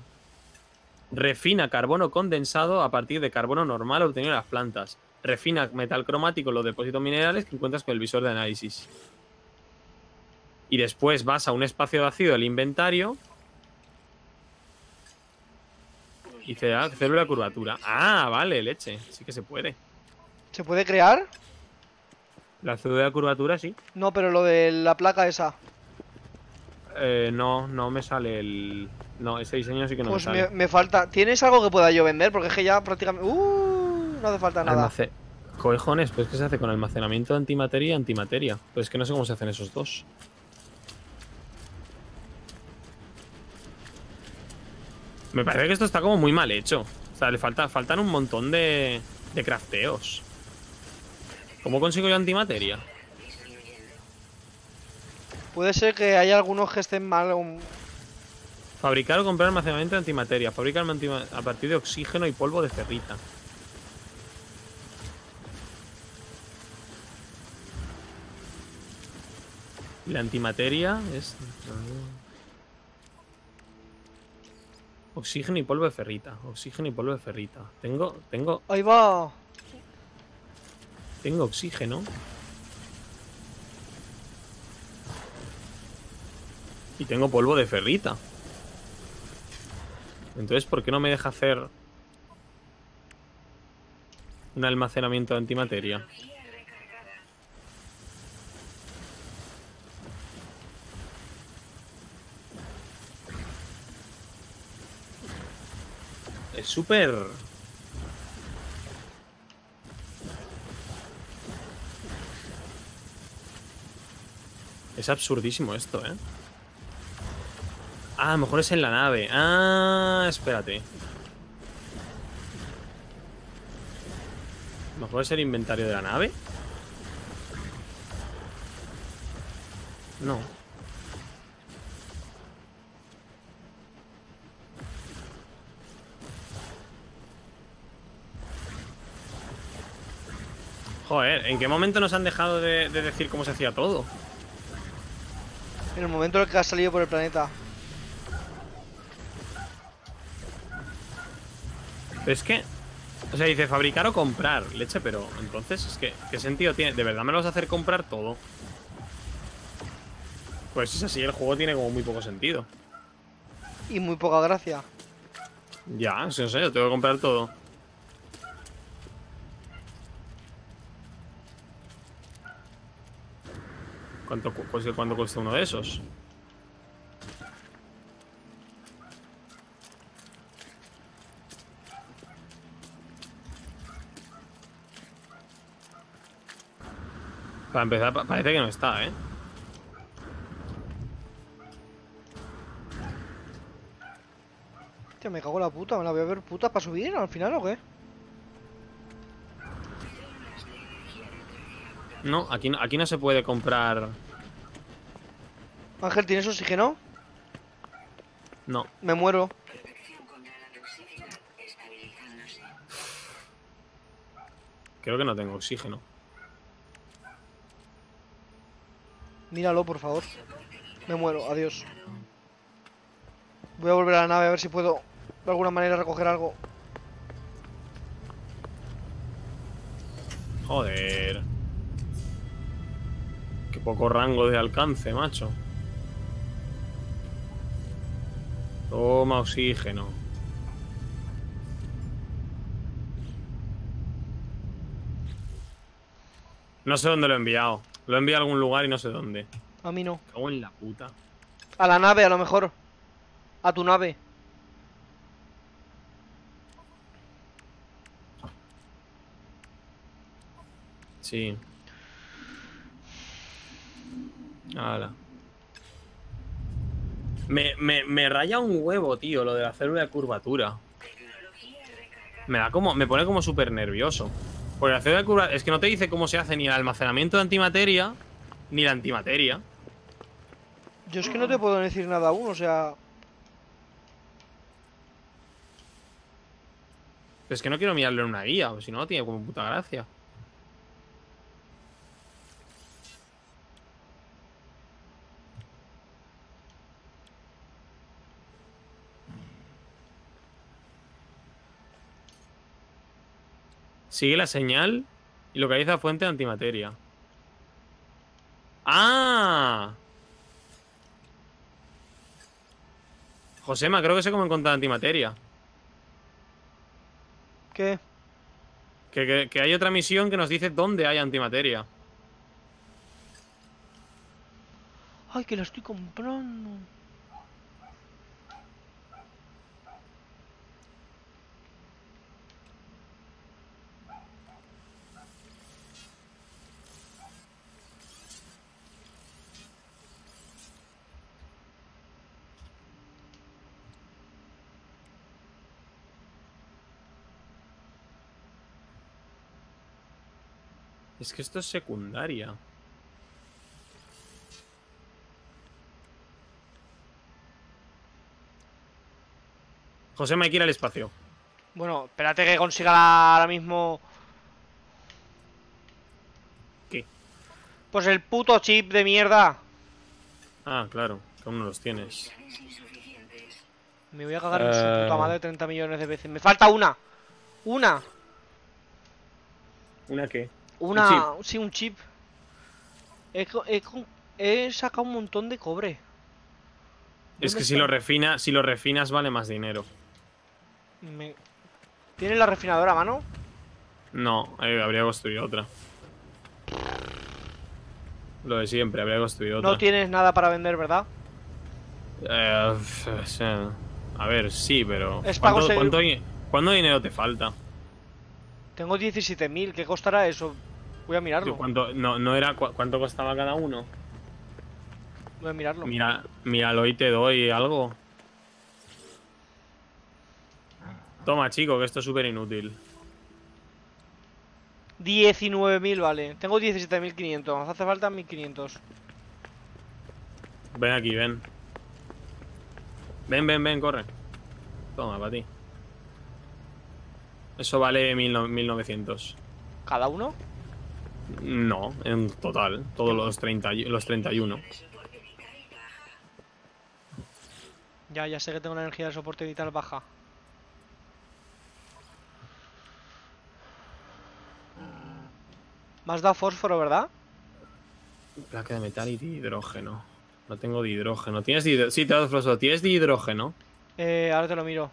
Refina carbono condensado a partir de carbono normal obtenido en las plantas. Refina metal cromático en los depósitos minerales que encuentras con el visor de análisis. Y después vas a un espacio vacío del inventario. Y te da célula curvatura. Ah, vale, leche. Sí que se puede. ¿Se puede crear? La célula de curvatura, sí. No, pero lo de la placa esa. Eh, no, no me sale el... No, ese diseño sí que no me sale. Pues me falta... ¿Tienes algo que pueda yo vender? Porque es que ya prácticamente... Uh, no hace falta nada. Almace... Cojones, pues ¿qué se hace con almacenamiento de antimateria y antimateria? Pues es que no sé cómo se hacen esos dos. Me parece que esto está como muy mal hecho. O sea, le falta, faltan un montón de, de crafteos. ¿Cómo consigo yo antimateria? Puede ser que haya algunos que estén mal. Un... Fabricar o comprar almacenamiento de antimateria. Fabricar a partir de oxígeno y polvo de ferrita. Y la antimateria es... Oxígeno y polvo de ferrita. Oxígeno y polvo de ferrita. Tengo... tengo... Ahí va. Tengo oxígeno. Y tengo polvo de ferrita. Entonces, ¿por qué no me deja hacer un almacenamiento de antimateria? Es súper... Es absurdísimo esto, ¿eh? Ah, a lo mejor es en la nave. Ah, espérate. A lo mejor es el inventario de la nave. No. Joder, ¿en qué momento nos han dejado de, de decir cómo se hacía todo? En el momento en el que has salido por el planeta. Pero es que... O sea, dice fabricar o comprar, leche, pero... Entonces, es que... ¿Qué sentido tiene? ¿De verdad me lo vas a hacer comprar todo? Pues si es así, el juego tiene como muy poco sentido. Y muy poca gracia. Ya, si no sé, yo tengo que comprar todo. ¿Cuánto, pues, ¿Cuánto cuesta uno de esos? Para empezar, pa parece que no está, ¿eh? Hostia, me cago en la puta. ¿Me la voy a ver puta para subir al final o qué? No, aquí, aquí no se puede comprar. Ángel, ¿tienes oxígeno? No. Me muero. Creo que no tengo oxígeno. Míralo, por favor. Me muero, adiós. Voy a volver a la nave a ver si puedo de alguna manera recoger algo. Joder. Qué poco rango de alcance, macho. Toma oxígeno. No sé dónde lo he enviado. Lo he enviado a algún lugar y no sé dónde. A mí no. Cago en la puta. A la nave, a lo mejor. A tu nave. Sí. Hala. Me, me, me raya un huevo, tío, lo de la célula de curvatura. Me da como... Me pone como súper nervioso. Porque la célula de curvatura... Es que no te dice cómo se hace ni el almacenamiento de antimateria, ni la antimateria. Yo es que no te puedo decir nada aún, o sea... Pero es que no quiero mirarlo en una guía, si no tiene como puta gracia. Sigue la señal y localiza fuente de antimateria. ¡Ah! Josema, creo que sé cómo encontrar antimateria. ¿Qué? Que, que, que hay otra misión que nos dice dónde hay antimateria. ¡Ay, que la estoy comprando! Es que esto es secundaria. José, me hay que ir al espacio. Bueno, espérate que consiga la, ahora mismo... ¿Qué? Pues el puto chip de mierda. Ah, claro, que aún no los tienes. Me voy a cagar en uh... su puta madre treinta millones de veces. Me falta una. Una. ¿Una qué? Una... ¿Un sí, un chip. He, he, he sacado un montón de cobre. Es que está? si lo refina, si lo refinas vale más dinero. Me... ¿Tienes la refinadora a mano? No, eh, habría construido otra. Lo de siempre, habría construido otra. No tienes nada para vender, ¿verdad? Eh, a ver, sí, pero... Es ¿Cuánto, conseguir... ¿cuánto, ¿cuánto dinero te falta? Tengo diecisiete mil, ¿qué costará eso? Voy a mirarlo. ¿Cuánto, no, no era, cu ¿Cuánto costaba cada uno? Voy a mirarlo. Mira, míralo y te doy algo. Toma, chico, que esto es súper inútil. diecinueve mil, vale. Tengo diecisiete mil quinientos, nos hace falta mil quinientos. Ven aquí, ven. Ven, ven, ven, corre. Toma, para ti. Eso vale mil novecientos. ¿Cada uno? No, en total. Todos los, treinta, los treinta y uno. Ya, ya sé que tengo una energía de soporte vital baja. ¿Más da fósforo, verdad? Placa de metal y de hidrógeno. No tengo de hidrógeno. ¿Tienes de hidrógeno? Sí, te da fósforo. ¿Tienes de hidrógeno? Eh, ahora te lo miro.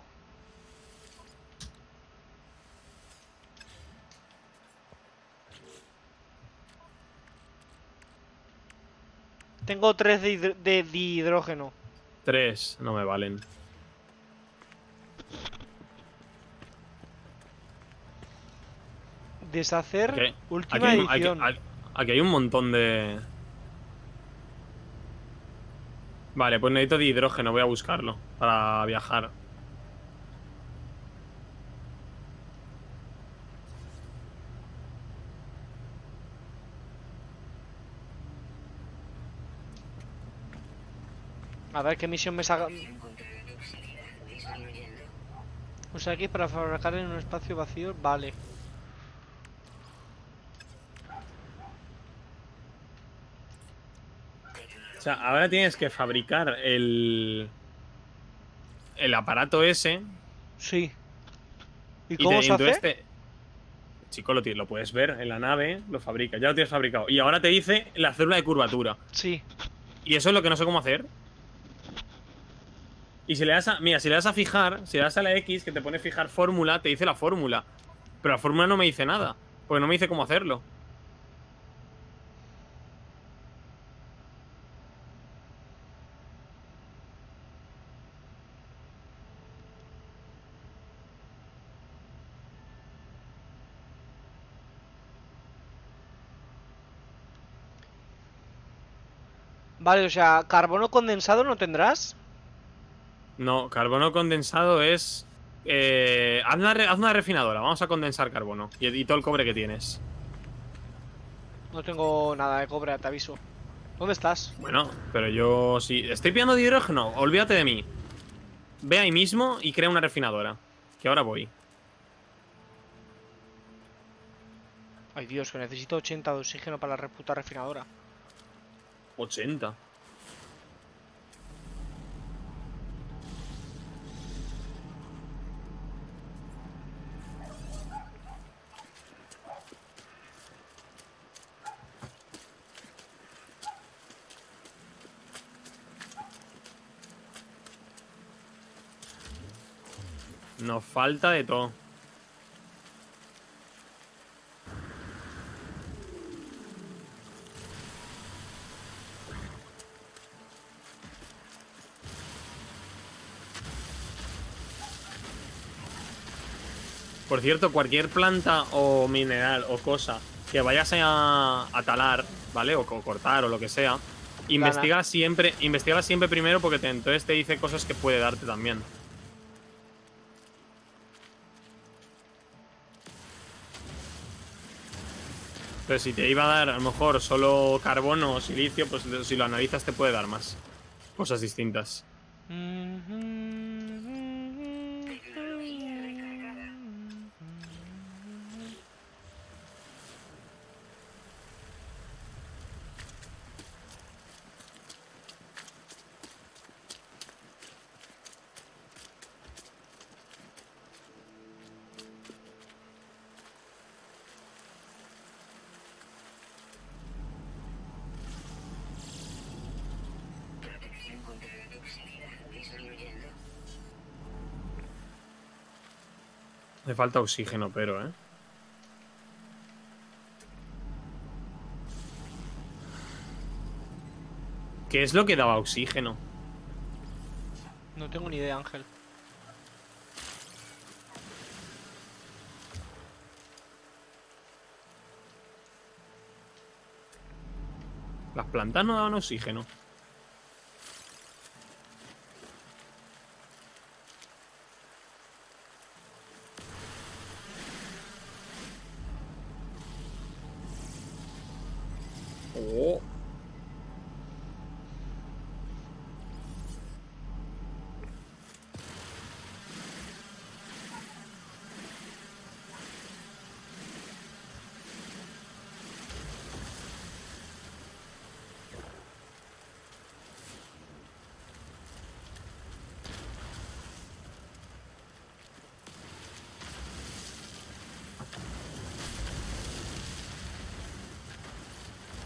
Tengo tres de, hidr de, de hidrógeno. Tres, no me valen. Deshacer okay. última aquí hay, edición. Aquí, aquí hay un montón de... Vale, pues necesito de hidrógeno, voy a buscarlo para viajar. A ver qué misión me saca. Usa aquí para fabricar en un espacio vacío. Vale. O sea, ahora tienes que fabricar el... el aparato ese. Sí. ¿Y, y cómo te, se hace? Este... Chico, lo, lo puedes ver en la nave, lo fabrica, ya lo tienes fabricado. Y ahora te dice la célula de curvatura. Sí. Y eso es lo que no sé cómo hacer. Y si le das a... Mira, si le das a fijar, si le das a la X, que te pone fijar fórmula, te dice la fórmula. Pero la fórmula no me dice nada, porque no me dice cómo hacerlo. Vale, o sea, ¿carbono condensado no tendrás? No, carbono condensado es... Eh, haz, una re, haz una refinadora, vamos a condensar carbono y, y todo el cobre que tienes. No tengo nada de cobre, te aviso. ¿Dónde estás? Bueno, pero yo sí... Si estoy pillando de hidrógeno, olvídate de mí. Ve ahí mismo y crea una refinadora, que ahora voy. Ay, Dios, que necesito ochenta de oxígeno para la puta refinadora. ochenta. Nos falta de todo. Por cierto, cualquier planta o mineral o cosa que vayas a, a talar, ¿vale? O, o cortar o lo que sea, investiga siempre, investigala siempre primero, porque te, entonces te dice cosas que puede darte también. Entonces, si te iba a dar a lo mejor solo carbono o silicio, pues si lo analizas te puede dar más cosas distintas. Mm-hmm. Me falta oxígeno, pero, ¿eh? ¿Qué es lo que daba oxígeno? No tengo ni idea, Ángel. Las plantas no daban oxígeno.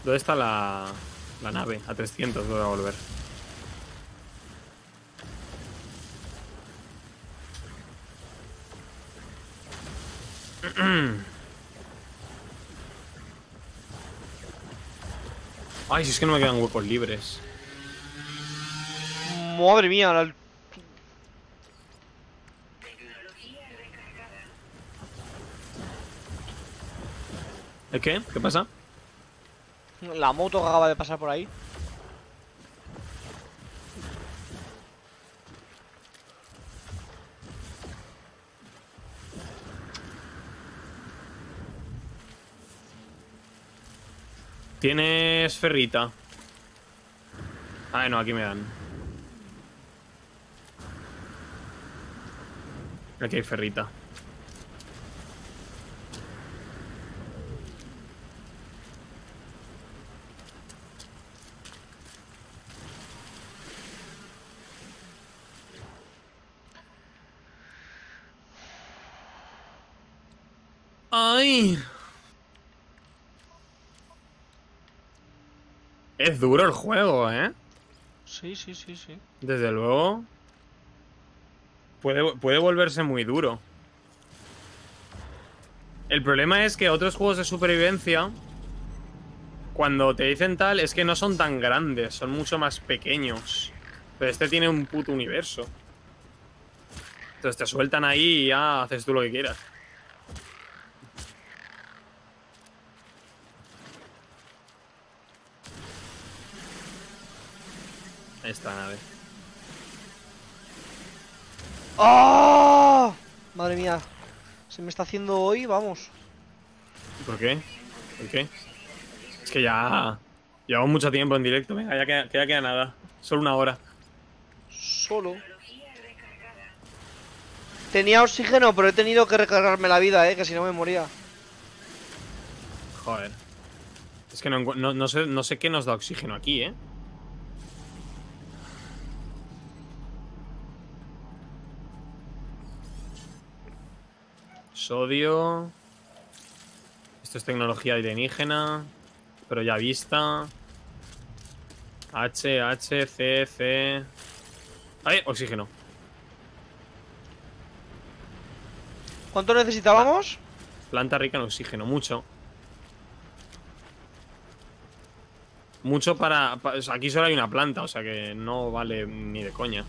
¿Dónde está la, la nave? A trescientos voy a volver. Ay, si es que no me quedan huecos libres. Madre mía, la... ¿El qué? ¿Qué pasa? La moto que acaba de pasar por ahí. Tienes ferrita. Ah, no, aquí me dan. Aquí hay ferrita. ¡Ay! Es duro el juego, ¿eh? Sí, sí, sí, sí. Desde luego. Puede, puede volverse muy duro. El problema es que otros juegos de supervivencia, cuando te dicen tal, es que no son tan grandes, son mucho más pequeños. Pero este tiene un puto universo. Entonces te sueltan ahí y ya haces tú lo que quieras. Esta nave. ¡Oh! Madre mía. Se me está haciendo hoy, vamos. ¿Por qué? ¿Por qué? Es que ya... Llevamos mucho tiempo en directo. Venga, ya queda, queda, queda nada. Solo una hora. Solo. Tenía oxígeno, pero he tenido que recargarme la vida, eh. Que si no me moría. Joder. Es que no, no, no sé, no sé qué nos da oxígeno aquí, eh. Sodio. Esto es tecnología alienígena, pero ya vista. H, H, C, C. ¡Ay! Oxígeno. ¿Cuánto necesitábamos? Planta rica en oxígeno, mucho. Mucho para... para o sea, aquí solo hay una planta, o sea que no vale ni de coña.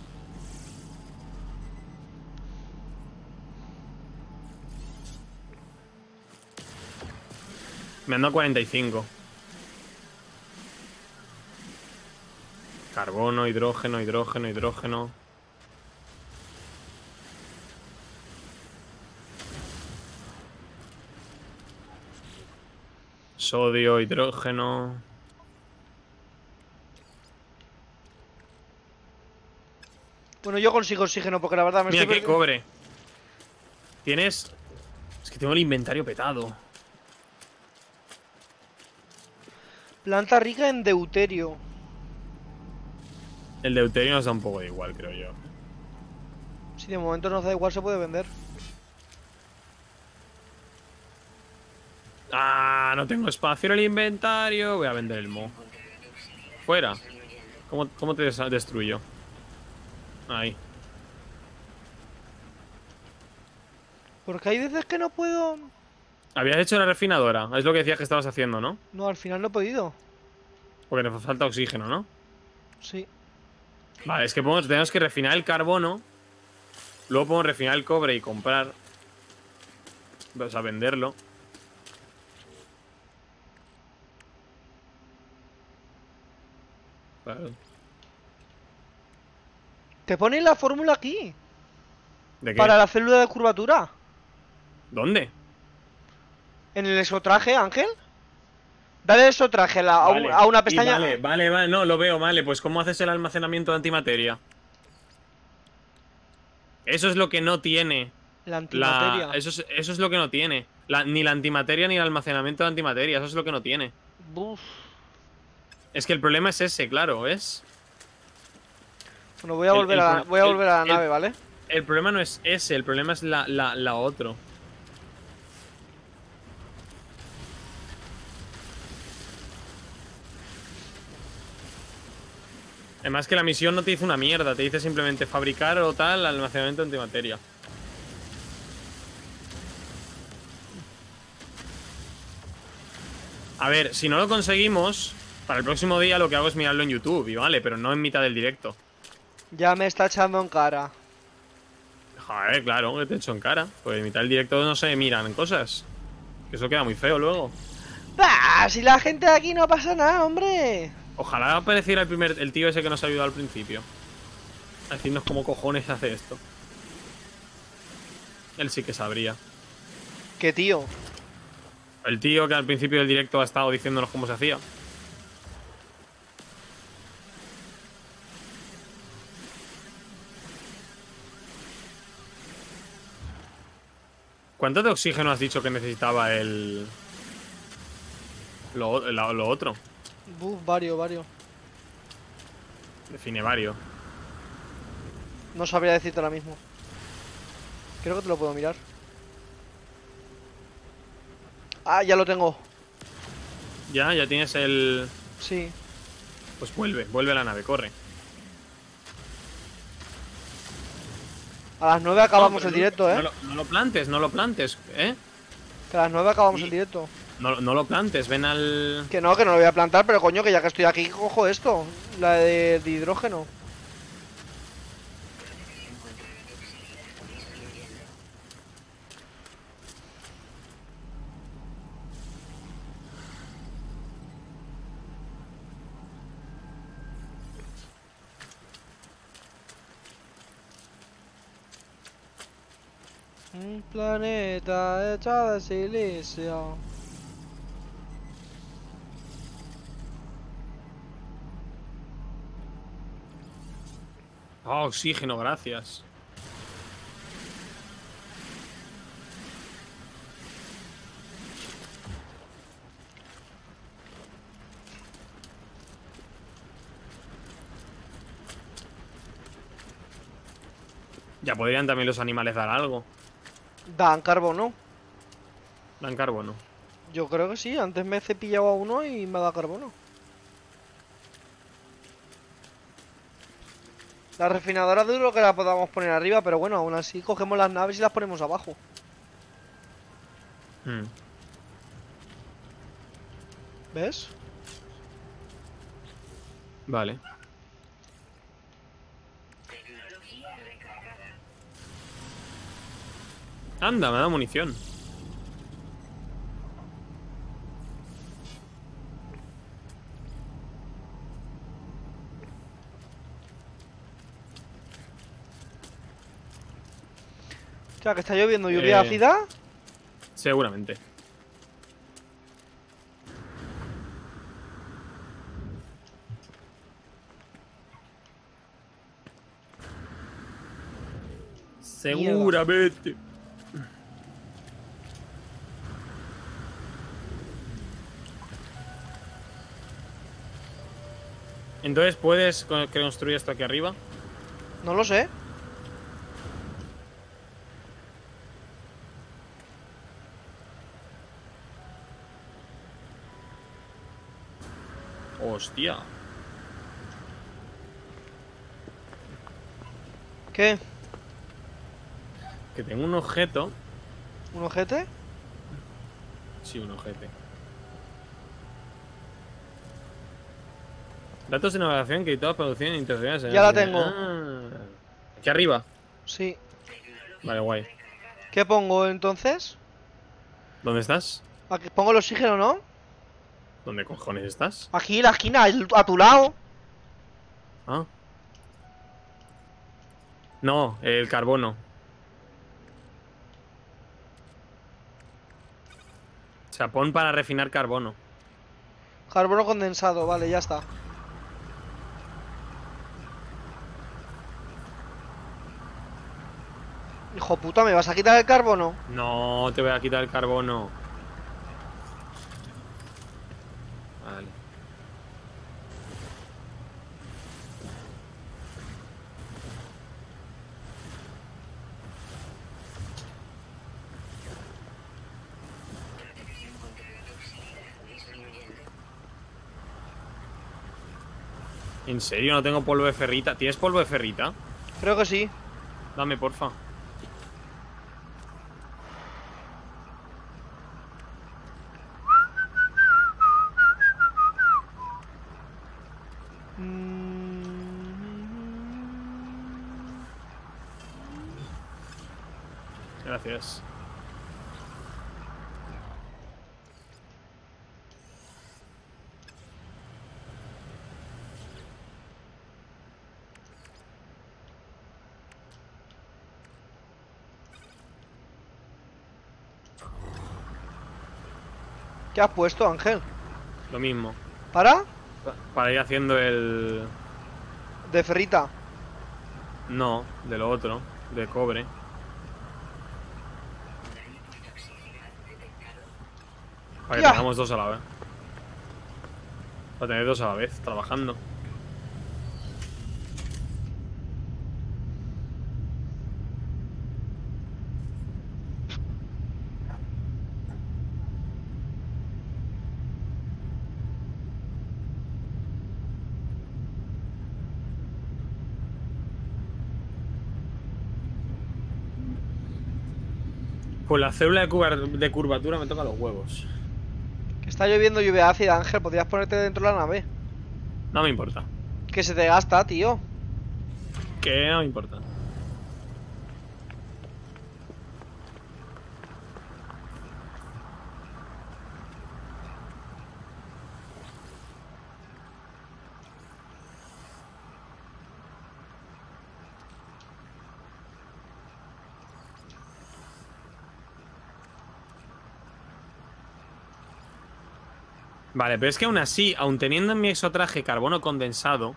Me han dado cuarenta y cinco. Carbono, hidrógeno, hidrógeno, hidrógeno. Sodio, hidrógeno. Bueno, yo consigo oxígeno porque la verdad me... Mira, que cobre. Tienes... Es que tengo el inventario petado. Planta rica en deuterio. El deuterio nos da un poco de igual, creo yo. Si de momento nos da igual, se puede vender. Ah, no tengo espacio en el inventario. Voy a vender el mo. Fuera. ¿Cómo, cómo te destruyo? Ahí. Porque hay veces que no puedo... Habías hecho la refinadora, es lo que decías que estabas haciendo, ¿no? No, al final no he podido. Porque nos falta oxígeno, ¿no? Sí. Vale, es que podemos, tenemos que refinar el carbono. Luego podemos refinar el cobre y comprar. O sea, venderlo. Vale. Te ponen la fórmula aquí. ¿De qué? Para la célula de curvatura. ¿Dónde? En el exotraje, Ángel. Dale el exotraje la, vale, a una pestaña. Vale, vale, vale, no, lo veo, vale. Pues ¿cómo haces el almacenamiento de antimateria? Eso es lo que no tiene. La antimateria. La, eso, es, eso es lo que no tiene. La, ni la antimateria ni el almacenamiento de antimateria. Eso es lo que no tiene. Uf. Es que el problema es ese, claro, ¿ves? Bueno, voy a el, volver, el, a, voy a, el, volver a la el, nave, ¿vale? El problema no es ese, el problema es la, la, la otro. Además que la misión no te dice una mierda, te dice simplemente fabricar o tal almacenamiento de antimateria. A ver, si no lo conseguimos, para el próximo día lo que hago es mirarlo en YouTube, y vale, pero no en mitad del directo. Ya me está echando en cara. Joder, claro, que te echo en cara, porque en mitad del directo no se miran cosas. Que eso queda muy feo luego. Bah, si la gente de aquí no pasa nada, hombre. Ojalá apareciera el primer el tío ese que nos ayudó al principio. A decirnos cómo cojones hace esto. Él sí que sabría. ¿Qué tío? El tío que al principio del directo ha estado diciéndonos cómo se hacía. ¿Cuánto de oxígeno has dicho que necesitaba el... Lo, lo, lo otro? Buf, varios, varios. Define varios. No sabría decirte ahora mismo. Creo que te lo puedo mirar. Ah, ya lo tengo. Ya, ya tienes el... Sí. Pues vuelve, vuelve a la nave, corre. A las nueve acabamos no, el directo, no, ¿eh? No lo, no lo plantes, no lo plantes, ¿eh? Que a las nueve acabamos y... el directo. No, no lo plantes, ven al... Que no, que no lo voy a plantar, pero coño, que ya que estoy aquí cojo esto. La de, de hidrógeno. Un planeta hecho de silicio. Ah, oh, oxígeno, gracias. Ya podrían también los animales dar algo. Dan carbono. Dan carbono. Yo creo que sí, antes me he cepillado a uno y me da carbono. La refinadora duro que la podamos poner arriba, pero bueno, aún así cogemos las naves y las ponemos abajo. Hmm. ¿Ves? Vale. Anda, me da munición. O sea, que está lloviendo lluvia eh, ácida. Seguramente. Seguramente. Entonces, ¿puedes construir esto aquí arriba? No lo sé. Hostia. ¿Qué? Que tengo un objeto. ¿Un ojete? Sí, un ojete. Datos de navegación que todas producción e interacciones. Ya la tengo. Ah, aquí arriba. Sí. Vale, guay. ¿Qué pongo entonces? ¿Dónde estás? Aquí pongo el oxígeno, ¿no? ¿Dónde cojones estás? Aquí, en la esquina, a tu lado. Ah. No, el carbono. Chapón para refinar carbono. Carbono condensado, vale, ya está. Hijo puta, ¿me vas a quitar el carbono? No, te voy a quitar el carbono. Vale. ¿En serio? No tengo polvo de ferrita. ¿Tienes polvo de ferrita? Creo que sí. Dame, porfa. Gracias. ¿Qué has puesto, Ángel? Lo mismo. ¿Para? Para ir haciendo el... ¿De ferrita? No, de lo otro, de cobre. Para que tengamos dos a la vez. Para tener dos a la vez, trabajando. Con la célula de, curva, de curvatura me toca los huevos. Que está lloviendo lluvia ácida, Ángel. Podrías ponerte dentro de la nave. No me importa. Que se te gasta, tío. Que no me importa. Vale, pero es que aún así, aun teniendo en mi exotraje carbono condensado,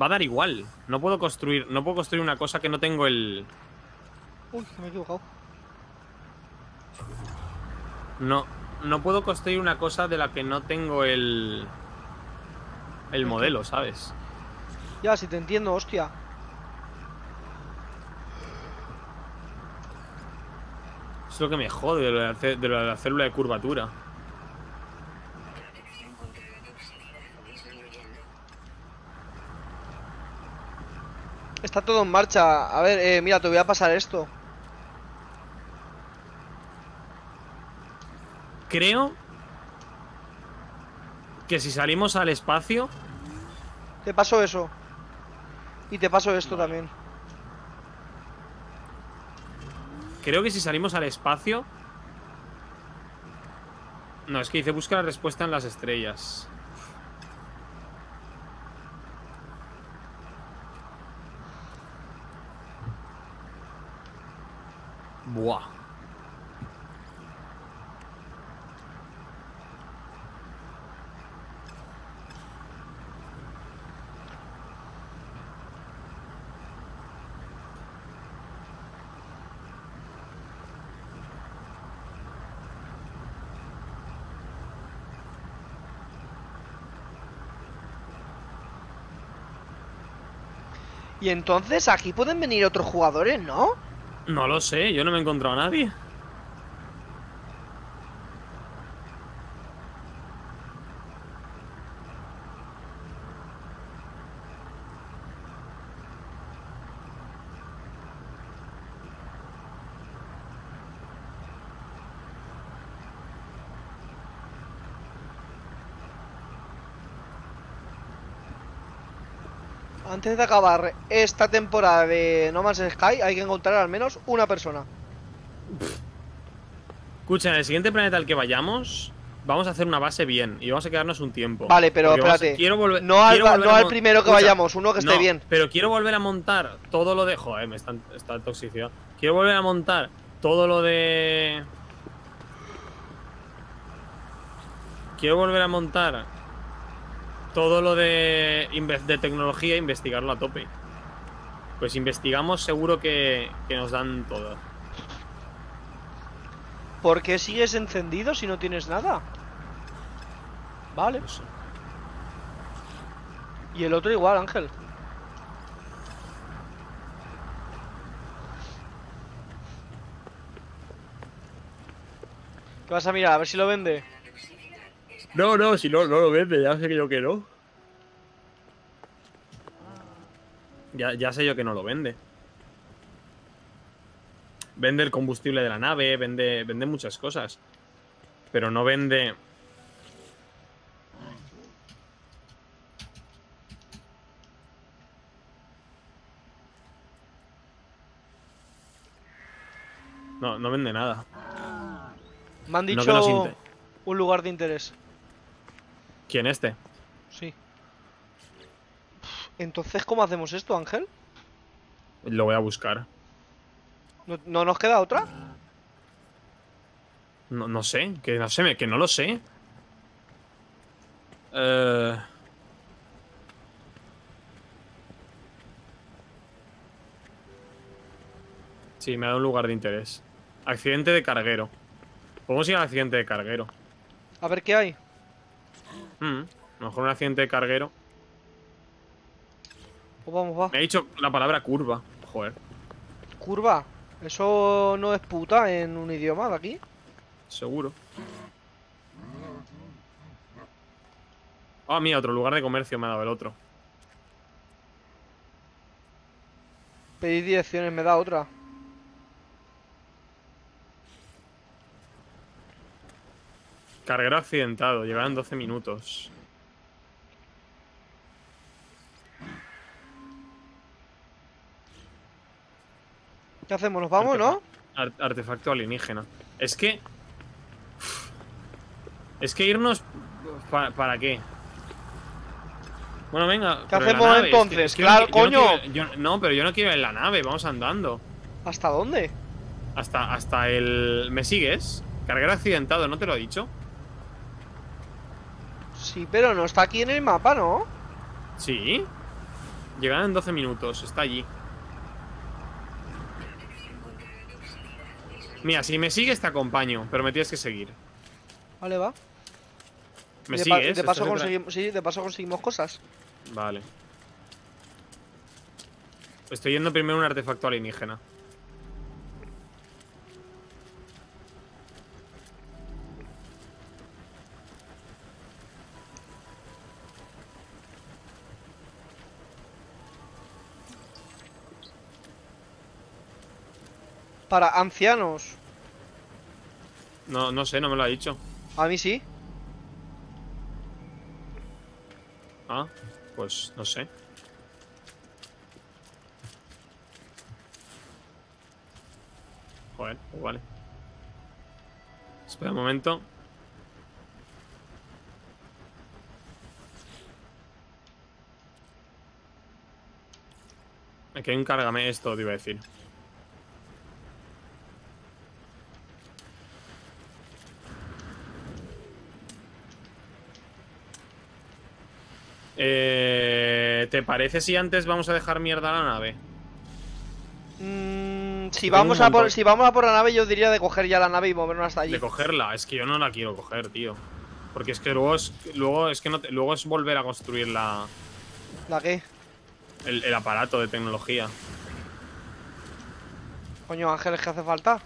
va a dar igual. No puedo construir, no puedo construir una cosa que no tengo el... Uy, me he equivocado. No, no puedo construir una cosa de la que no tengo el... El modelo, ¿sabes? Ya, si te entiendo, hostia. Es lo que me jode de lo de la, de lo de la célula de curvatura. Está todo en marcha. A ver, eh, mira, te voy a pasar esto. Creo que si salimos al espacio... Te paso eso. Y te paso esto vale. también. Creo que si salimos al espacio... No, es que dice busca la respuesta en las estrellas. Buah. Y entonces aquí pueden venir otros jugadores, ¿no? No lo sé, yo no me he encontrado a nadie. Antes de acabar esta temporada de No Man's Sky hay que encontrar al menos una persona. Escucha, en el siguiente planeta al que vayamos vamos a hacer una base bien y vamos a quedarnos un tiempo. Vale, pero porque espérate, a... quiero volver, no, quiero al, no al primero que Escucha, vayamos, uno que esté no, bien. Pero quiero volver a montar todo lo de... Joder, me está, está toxicidad. Quiero volver a montar todo lo de... Quiero volver a montar... Todo lo de, de tecnología, investigarlo a tope. Pues investigamos, seguro que, que nos dan todo. ¿Por qué sigues encendido si no tienes nada? Vale. No sé. Y el otro igual, Ángel. ¿Qué vas a mirar? A ver si lo vende. No, no, si no, no lo vende, ya sé yo que no. Ya, ya sé yo que no lo vende. Vende el combustible de la nave, vende, vende muchas cosas. Pero no vende... No, no vende nada. Me han dicho no que nos un lugar de interés. ¿Quién este? Sí. Entonces, ¿cómo hacemos esto, Ángel? Lo voy a buscar. ¿No, no nos queda otra? No, no sé, que no sé, que no lo sé. Eh... Sí, me ha dado un lugar de interés. Accidente de carguero. Podemos ir al accidente de carguero. A ver qué hay. Mm, a lo mejor un accidente de carguero. Oh, vamos, va. Me ha dicho la palabra curva. Joder. ¿Curva? ¿Eso no es puta en un idioma de aquí? Seguro. Ah, oh, mira, otro lugar de comercio me ha dado el otro. Pedir direcciones me da otra. Carguero accidentado, llevarán doce minutos. ¿Qué hacemos? ¿Nos vamos, Artefa no? Ar artefacto alienígena. Es que... Es que irnos... ¿Para, para qué? Bueno, venga. ¿Qué hacemos entonces? Es que, es que claro, yo coño. No, quiero, yo, no, pero yo no quiero ir en la nave, vamos andando. ¿Hasta dónde? Hasta, hasta el... ¿Me sigues? Carguero accidentado, ¿no te lo he dicho? Sí, pero no está aquí en el mapa, ¿no? Sí. Llegarán en doce minutos, está allí. Mira, si me sigues te acompaño, pero me tienes que seguir. Vale, va. ¿Me sigues? De paso conseguimos, sí, de paso conseguimos cosas. Vale. Estoy yendo primero a un artefacto alienígena. Para ancianos. No, no sé, no me lo ha dicho. A mí sí. Ah, pues no sé. Joder, pues vale. Espera un momento. Aquí hay un cárgame esto, te iba a decir. Eh, ¿Te parece si antes vamos a dejar mierda a la nave? Mm, si, vamos a por, si vamos a por la nave, yo diría de coger ya la nave y movernos hasta allí. De cogerla, es que yo no la quiero coger, tío. Porque es que luego es, luego es, que no te, luego es volver a construir la... ¿La qué? El, el aparato de tecnología. Coño, Ángel, ¿es que hace falta?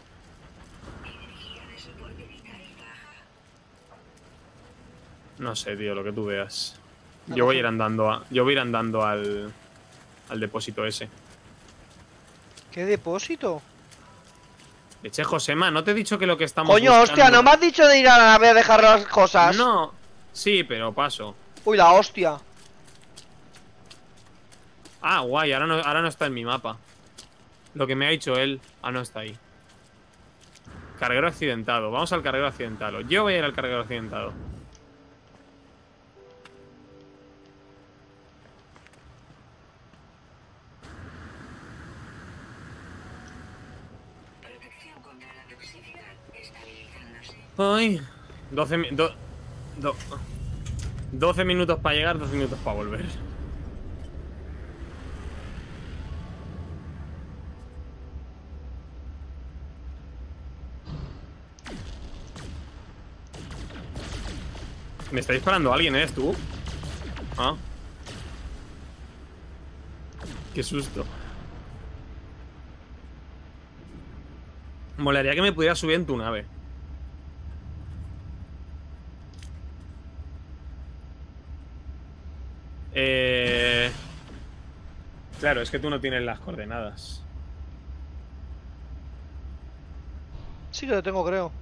No sé, tío, lo que tú veas. Yo voy a ir andando a, yo voy a ir andando al, al depósito ese. ¿Qué depósito? Eche, Josema, ¿no te he dicho que lo que estamos Coño, buscando... hostia, ¿no me has dicho de ir a la nave a dejar las cosas? No, sí, pero paso. Uy, la hostia. Ah, guay, ahora no, ahora no está en mi mapa. Lo que me ha dicho él... Ah, no está ahí. Carguero accidentado, vamos al carguero accidentado. Yo voy a ir al carguero accidentado. Ay, doce minutos para llegar, doce minutos para volver. Me está disparando alguien, ¿eres tú? Ah. Qué susto. Molaría que me pudiera subir en tu nave. Eh... Claro, es que tú no tienes las coordenadas. Sí que lo tengo, creo.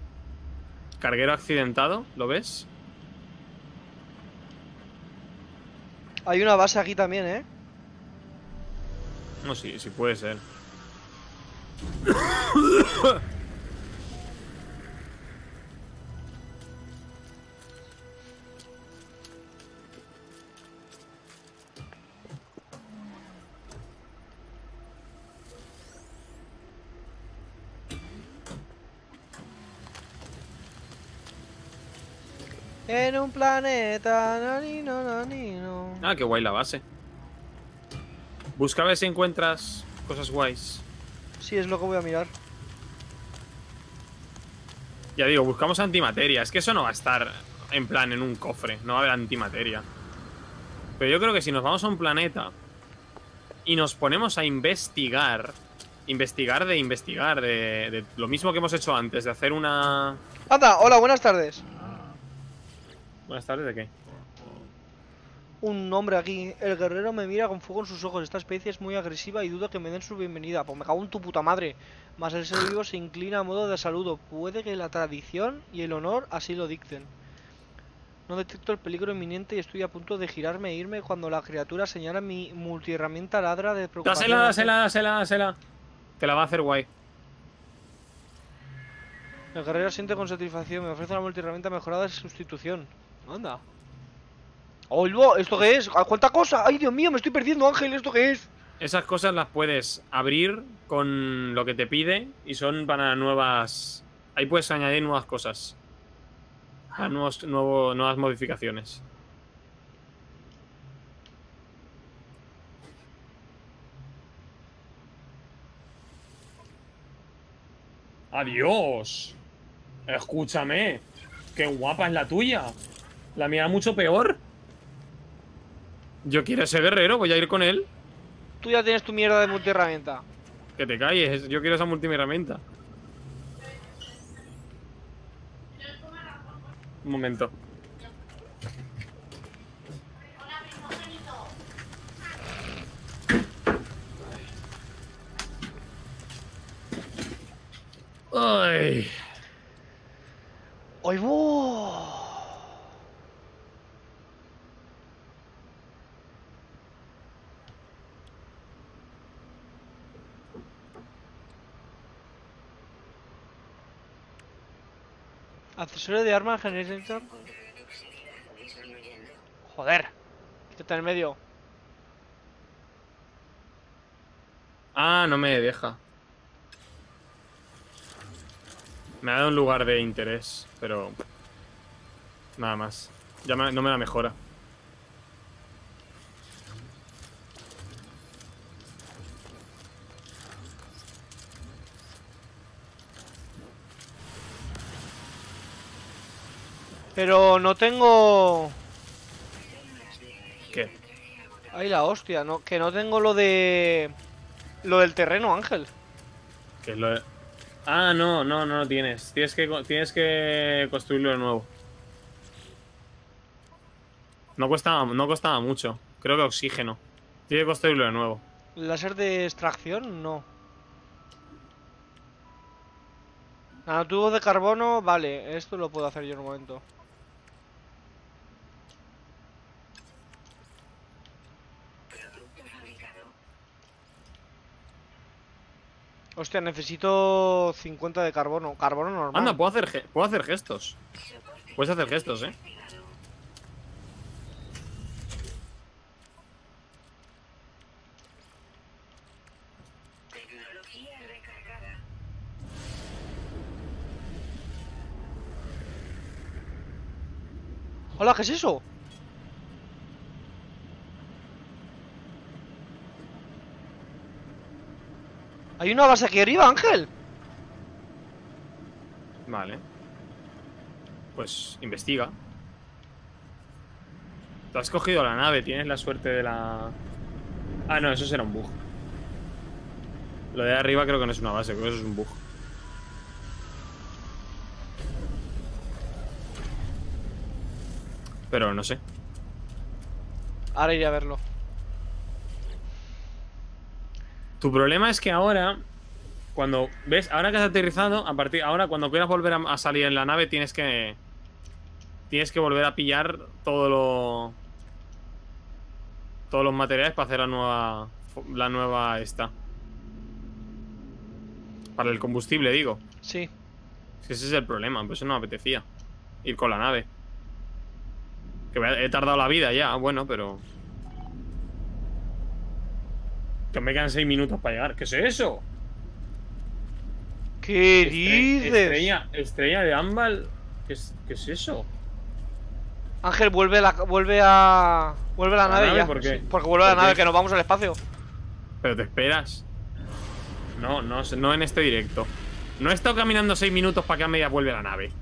Carguero accidentado, ¿lo ves? Hay una base aquí también, ¿eh? No, sí, sí puede ser. En un planeta... No, ni, no, no, ni, no. Ah, qué guay la base. Busca a ver si encuentras cosas guays. Sí, es lo que voy a mirar. Ya digo, buscamos antimateria. Es que eso no va a estar en plan en un cofre. No va a haber antimateria. Pero yo creo que si nos vamos a un planeta y nos ponemos a investigar... Investigar de investigar, de, de lo mismo que hemos hecho antes, de hacer una... Anda, hola, buenas tardes. Buenas tardes, ¿de qué? Un nombre aquí. El guerrero me mira con fuego en sus ojos. Esta especie es muy agresiva y dudo que me den su bienvenida. Pues me cago en tu puta madre. Mas el ser vivo se inclina a modo de saludo. Puede que la tradición y el honor así lo dicten. No detecto el peligro inminente y estoy a punto de girarme e irme cuando la criatura señala mi multiherramienta ladra de preocupación. Dásela, dásela, dásela, dásela. Te la va a hacer guay. El guerrero siente con satisfacción. Me ofrece una multiherramienta mejorada de sustitución. Anda. ¡Oh, esto qué es! ¡Cuánta cosa! ¡Ay, Dios mío! Me estoy perdiendo, Ángel. ¿Esto qué es? Esas cosas las puedes abrir con lo que te pide y son para nuevas... Ahí puedes añadir nuevas cosas. A nuevos, nuevo, nuevas modificaciones. ¡Adiós! Escúchame. ¡Qué guapa es la tuya! La mía mucho peor. Yo quiero ese guerrero, voy a ir con él. Tú ya tienes tu mierda de multiherramienta. Que te calles, yo quiero esa multiherramienta. Un momento. ¡Ay! ¡Ay, bo! Accesorio de arma generator. Joder. Quítate en medio. Ah, no me deja. Me ha dado un lugar de interés, pero... Nada más. Ya me, no me la mejora. Pero no tengo... ¿Qué? Ay, la hostia, no, que no tengo lo de... Lo del terreno, Ángel. ¿Qué es lo de...? Ah, no, no, no lo tienes. Tienes que, tienes que construirlo de nuevo. No costaba, no costaba mucho. Creo que oxígeno. Tienes que construirlo de nuevo. ¿Láser de extracción? No. Nanotubos de carbono, vale. Esto lo puedo hacer yo en un momento. Hostia, necesito cincuenta de carbono. Carbono normal. Anda, puedo hacer, puedo hacer gestos. Puedes hacer gestos, eh. Hola, ¿qué es eso? Hay una base aquí arriba, Ángel. Vale. Pues investiga. Tú has cogido la nave, tienes la suerte de la... Ah, no, eso será un bug. Lo de arriba creo que no es una base, creo que eso es un bug. Pero no sé. Ahora iré a verlo. Tu problema es que ahora, cuando ves, ahora que has aterrizado, a partir ahora cuando quieras volver a, a salir en la nave, tienes que tienes que volver a pillar todo lo todos los materiales para hacer la nueva la nueva esta. Para el combustible, digo. Sí. Ese es el problema, por eso no me apetecía ir con la nave. Que he tardado la vida ya, bueno, pero... Que me quedan seis minutos para llegar. ¿Qué es eso? ¿Qué Estre dices? Estrella, estrella de ámbal. ¿Qué es, qué es eso? Ángel, vuelve, la, vuelve a... Vuelve a la, la nave, nave ya. ¿Por qué? Sí, porque vuelve ¿Por a la qué? nave, que nos vamos al espacio. Pero te esperas. No, no, no en este directo. No he estado caminando seis minutos para que a media vuelva a la nave.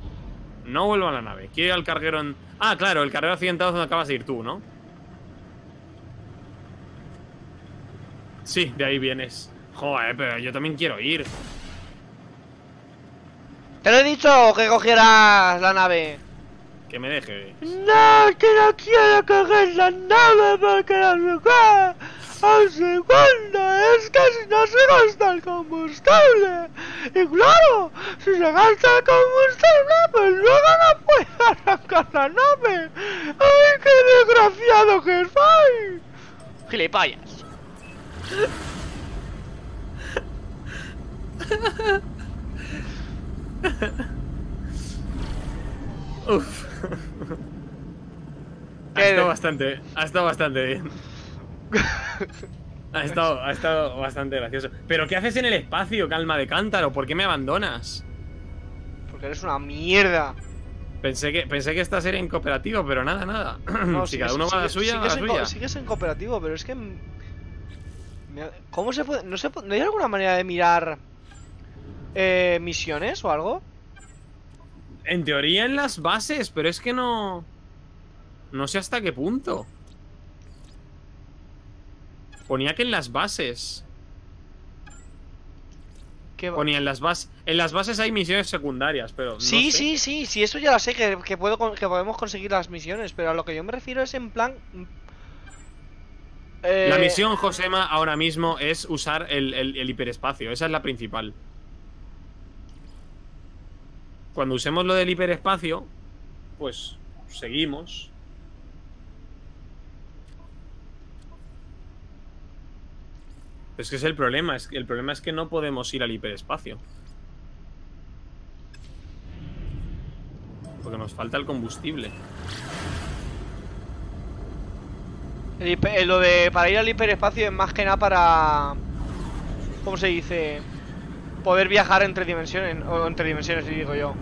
No vuelvo a la nave. Quiero ir al carguero en... Ah, claro, el carguero accidentado es donde acabas de ir tú, ¿no? Sí, de ahí vienes. Joder, pero yo también quiero ir. Te lo he dicho que cogieras la nave. Que me dejes. No, que no quiero coger la nave porque no me... El segundo es que si no se gasta el combustible. Y claro, si se gasta el combustible, pues luego no puedo arrancar la nave. ¡Ay, qué desgraciado que soy! ¡Gilipollas! Uff. Ha estado bastante, ha estado bastante bien. Ha estado, ha estado bastante gracioso. ¿Pero qué haces en el espacio, calma de cántaro? ¿Por qué me abandonas? Porque eres una mierda. Pensé que, pensé que esta serie en cooperativo, pero nada, nada. No, si sí cada uno va a la suya, sí, sí, sí que es en cooperativo, pero es que... ¿Cómo se puede...? ¿No, se puede... ¿No hay alguna manera de mirar eh, misiones o algo? En teoría en las bases, pero es que no... No sé hasta qué punto. Ponía que en las bases. ¿Qué va? Ponía en las bases. En las bases hay misiones secundarias, pero. Sí, no sé. sí, sí, sí, eso ya lo sé, que, que, puedo, que podemos conseguir las misiones, pero a lo que yo me refiero es en plan. Eh... La misión, Josema, ahora mismo es usar el, el, el hiperespacio. Esa es la principal. Cuando usemos lo del hiperespacio, pues seguimos. Es que es el problema, es que el problema es que no podemos ir al hiperespacio. Porque nos falta el combustible. El hiper, lo de para ir al hiperespacio es más que nada para... ¿Cómo se dice? Poder viajar entre dimensiones, o entre dimensiones, digo yo.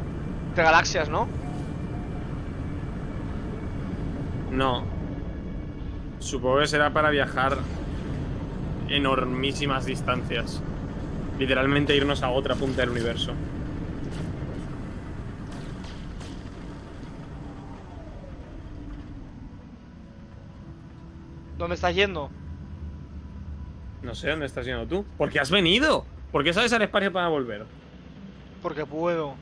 Entre galaxias, ¿no? No. Supongo que será para viajar... enormísimas distancias. Literalmente irnos a otra punta del universo. ¿Dónde estás yendo? No sé dónde estás yendo tú. ¿Por qué has venido? ¿Por qué sabes al espacio para volver? Porque puedo.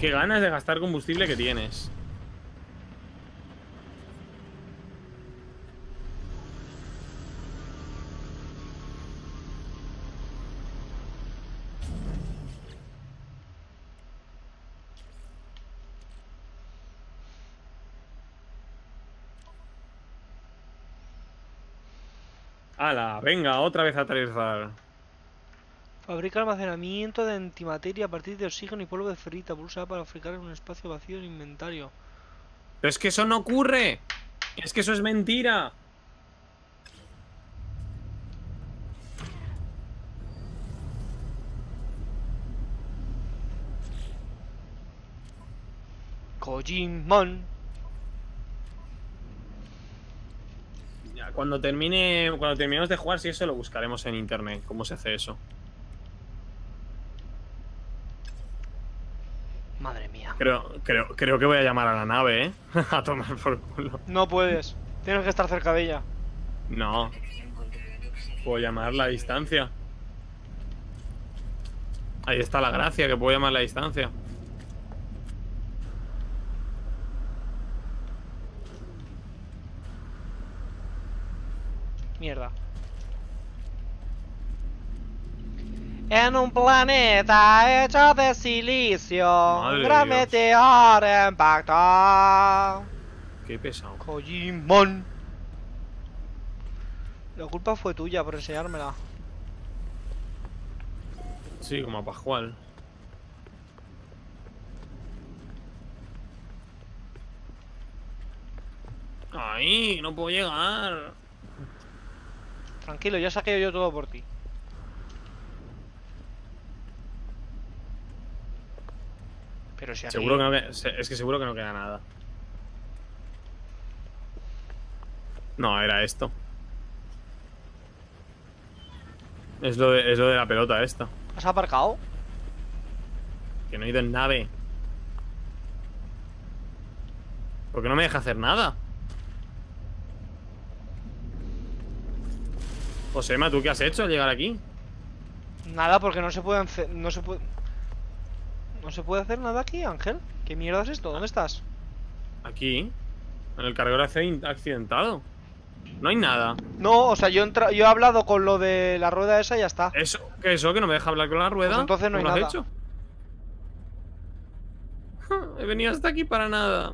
Qué ganas de gastar combustible que tienes. ¡Hala! Venga, otra vez a aterrizar. Fabrica almacenamiento de antimateria a partir de oxígeno y polvo de ferrita. Pulsa para fabricar un espacio vacío en inventario. ¡Pero es que eso no ocurre! ¡Es que eso es mentira! Kojimon. Cuando termine, cuando terminemos de jugar, si eso lo buscaremos en internet, cómo se hace eso. Madre mía. Creo, creo, creo que voy a llamar a la nave, ¿eh? A tomar por culo. No puedes. Tienes que estar cerca de ella. No. Puedo llamarla a distancia. Ahí está la gracia, que puedo llamarla a distancia. Mierda. En un planeta hecho de silicio, un gran meteoro impactó. Qué pesado. Kojimon. La culpa fue tuya por enseñármela. Sí, como a Pascual. Ay, no puedo llegar. Tranquilo, ya saqué yo todo por ti. Pero si aquí... Seguro que no queda, es que seguro que no queda nada. No, era esto. Es lo de, es lo de la pelota esta. ¿Has aparcado? Que no he ido en nave. ¿Por qué no me deja hacer nada? Josema, ¿tú qué has hecho al llegar aquí? Nada, porque no se puede hacer, no se puede, no se puede hacer nada aquí, Ángel. ¿Qué mierda es esto? ¿Dónde estás? Aquí, en el cargador accidentado. No hay nada. No, o sea, yo, entra yo he hablado con lo de la rueda esa y ya está. ¿Eso? ¿Qué eso? ¿Que no me deja hablar con la rueda? Pues entonces no hay nada. ¿Lo has hecho? He venido hasta aquí para nada.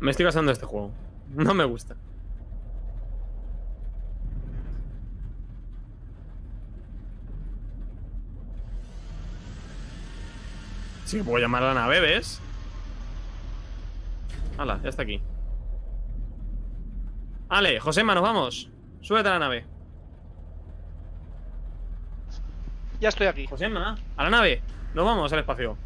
Me estoy pasando este juego. No me gusta. Sí que puedo llamar a la nave, ¿ves? Hala, ya está aquí. Vale, Josema, nos vamos. Súbete a la nave. Ya estoy aquí. Josema, a la nave. Nos vamos al espacio.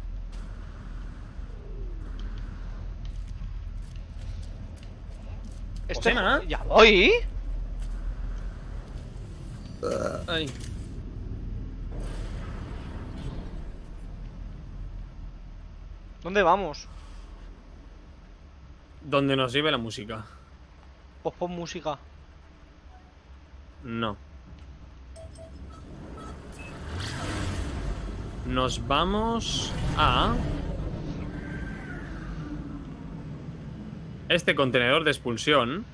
Estoy... Josema, ya voy. Ay. ¿Dónde vamos? Donde nos lleve la música. Pues pon música. No. Nos vamos a... este contenedor de expulsión.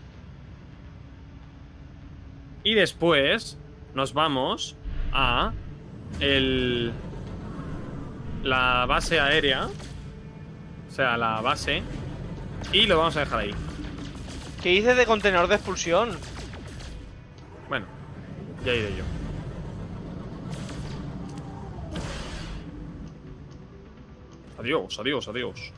Y después nos vamos a... el... la base aérea. O sea, la base. Y lo vamos a dejar ahí. ¿Qué hice de contenedor de expulsión? Bueno, ya iré yo. Adiós, adiós, adiós.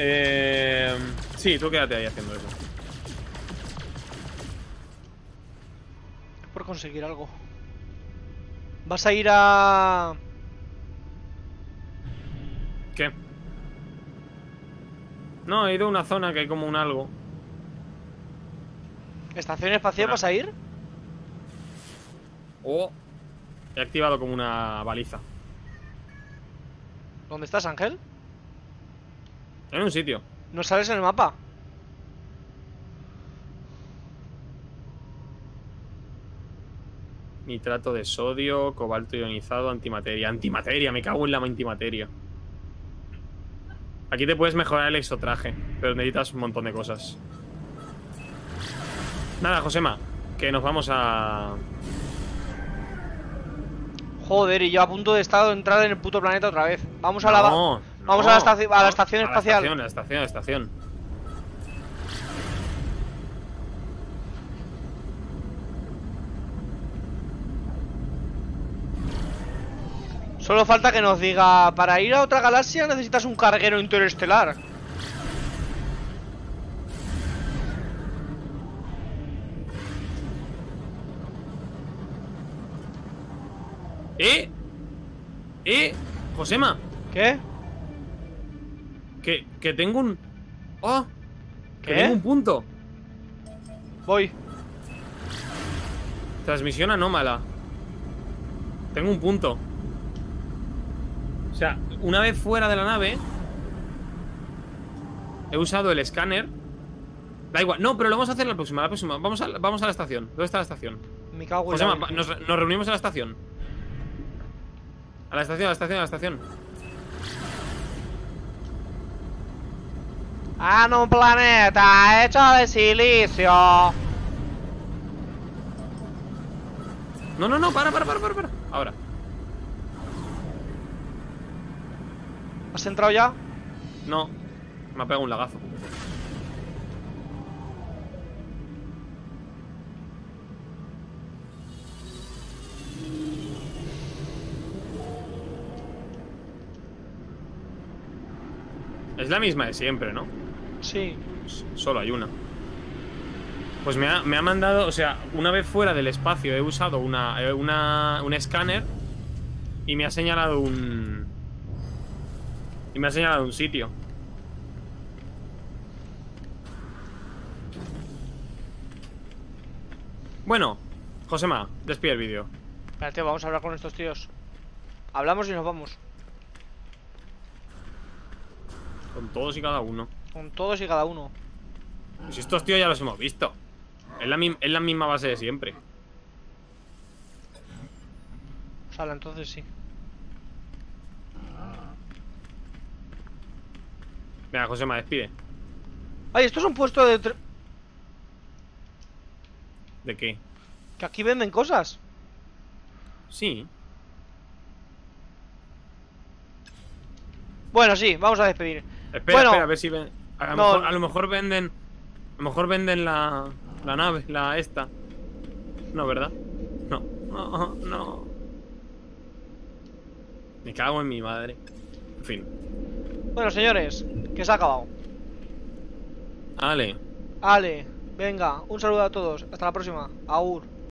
Eh... Sí, tú quédate ahí haciendo eso. Es por conseguir algo. Vas a ir a... ¿Qué? No, he ido a una zona que hay como un algo. ¿Estación espacial una... vas a ir? Oh. He activado como una baliza. ¿Dónde estás, Ángel? En un sitio. ¿No sales en el mapa? Nitrato de sodio, cobalto ionizado, antimateria. Antimateria, me cago en la antimateria. Aquí te puedes mejorar el exotraje, pero necesitas un montón de cosas. Nada, Josema, que nos vamos a... Joder, y yo a punto de estar de entrar en el puto planeta otra vez. Vamos a la... No. Vamos no, a, la no, a la estación espacial. A la estación, a la estación, a la estación. Solo falta que nos diga: para ir a otra galaxia necesitas un carguero interestelar. ¿Eh? ¿Eh? Josema. ¿Qué? Que, que tengo un... ¡Oh! ¿Qué? Que tengo un punto. Voy. Transmisión anómala. Tengo un punto. O sea, una vez fuera de la nave he usado el escáner. Da igual, no, pero lo vamos a hacer la próxima, la próxima. Vamos a, vamos a la estación. ¿Dónde está la estación? Me cago en la... Josema, nos, nos reunimos en la estación. A la estación, a la estación, a la estación. En un planeta hecho de silicio. No, no, no, para, para, para, para, para. Ahora. ¿Has entrado ya? No, me ha pegado un lagazo. Es la misma de siempre, ¿no? Sí. Solo hay una. Pues me ha, me ha mandado, o sea, una vez fuera del espacio he usado una, una, un escáner y me ha señalado un... Y me ha señalado un sitio. Bueno, Josema, despide el vídeo. Espérate, vamos a hablar con estos tíos. Hablamos y nos vamos. Con todos y cada uno. Con todos y cada uno. Si estos tíos ya los hemos visto. Es la, es la misma base de siempre. Sala, entonces sí. Venga, Josema, despide. Ay, esto es un puesto de... ¿De qué? Que aquí venden cosas. Sí. Bueno, sí, vamos a despedir. Espera, bueno, espera, a ver si ven... a, lo no. mejor, a lo mejor venden... A lo mejor venden la... La nave, la esta. No, ¿verdad? No. No, no. Me cago en mi madre. En fin. Bueno, señores, que se ha acabado. Ale. Ale, venga, un saludo a todos. Hasta la próxima. Aur.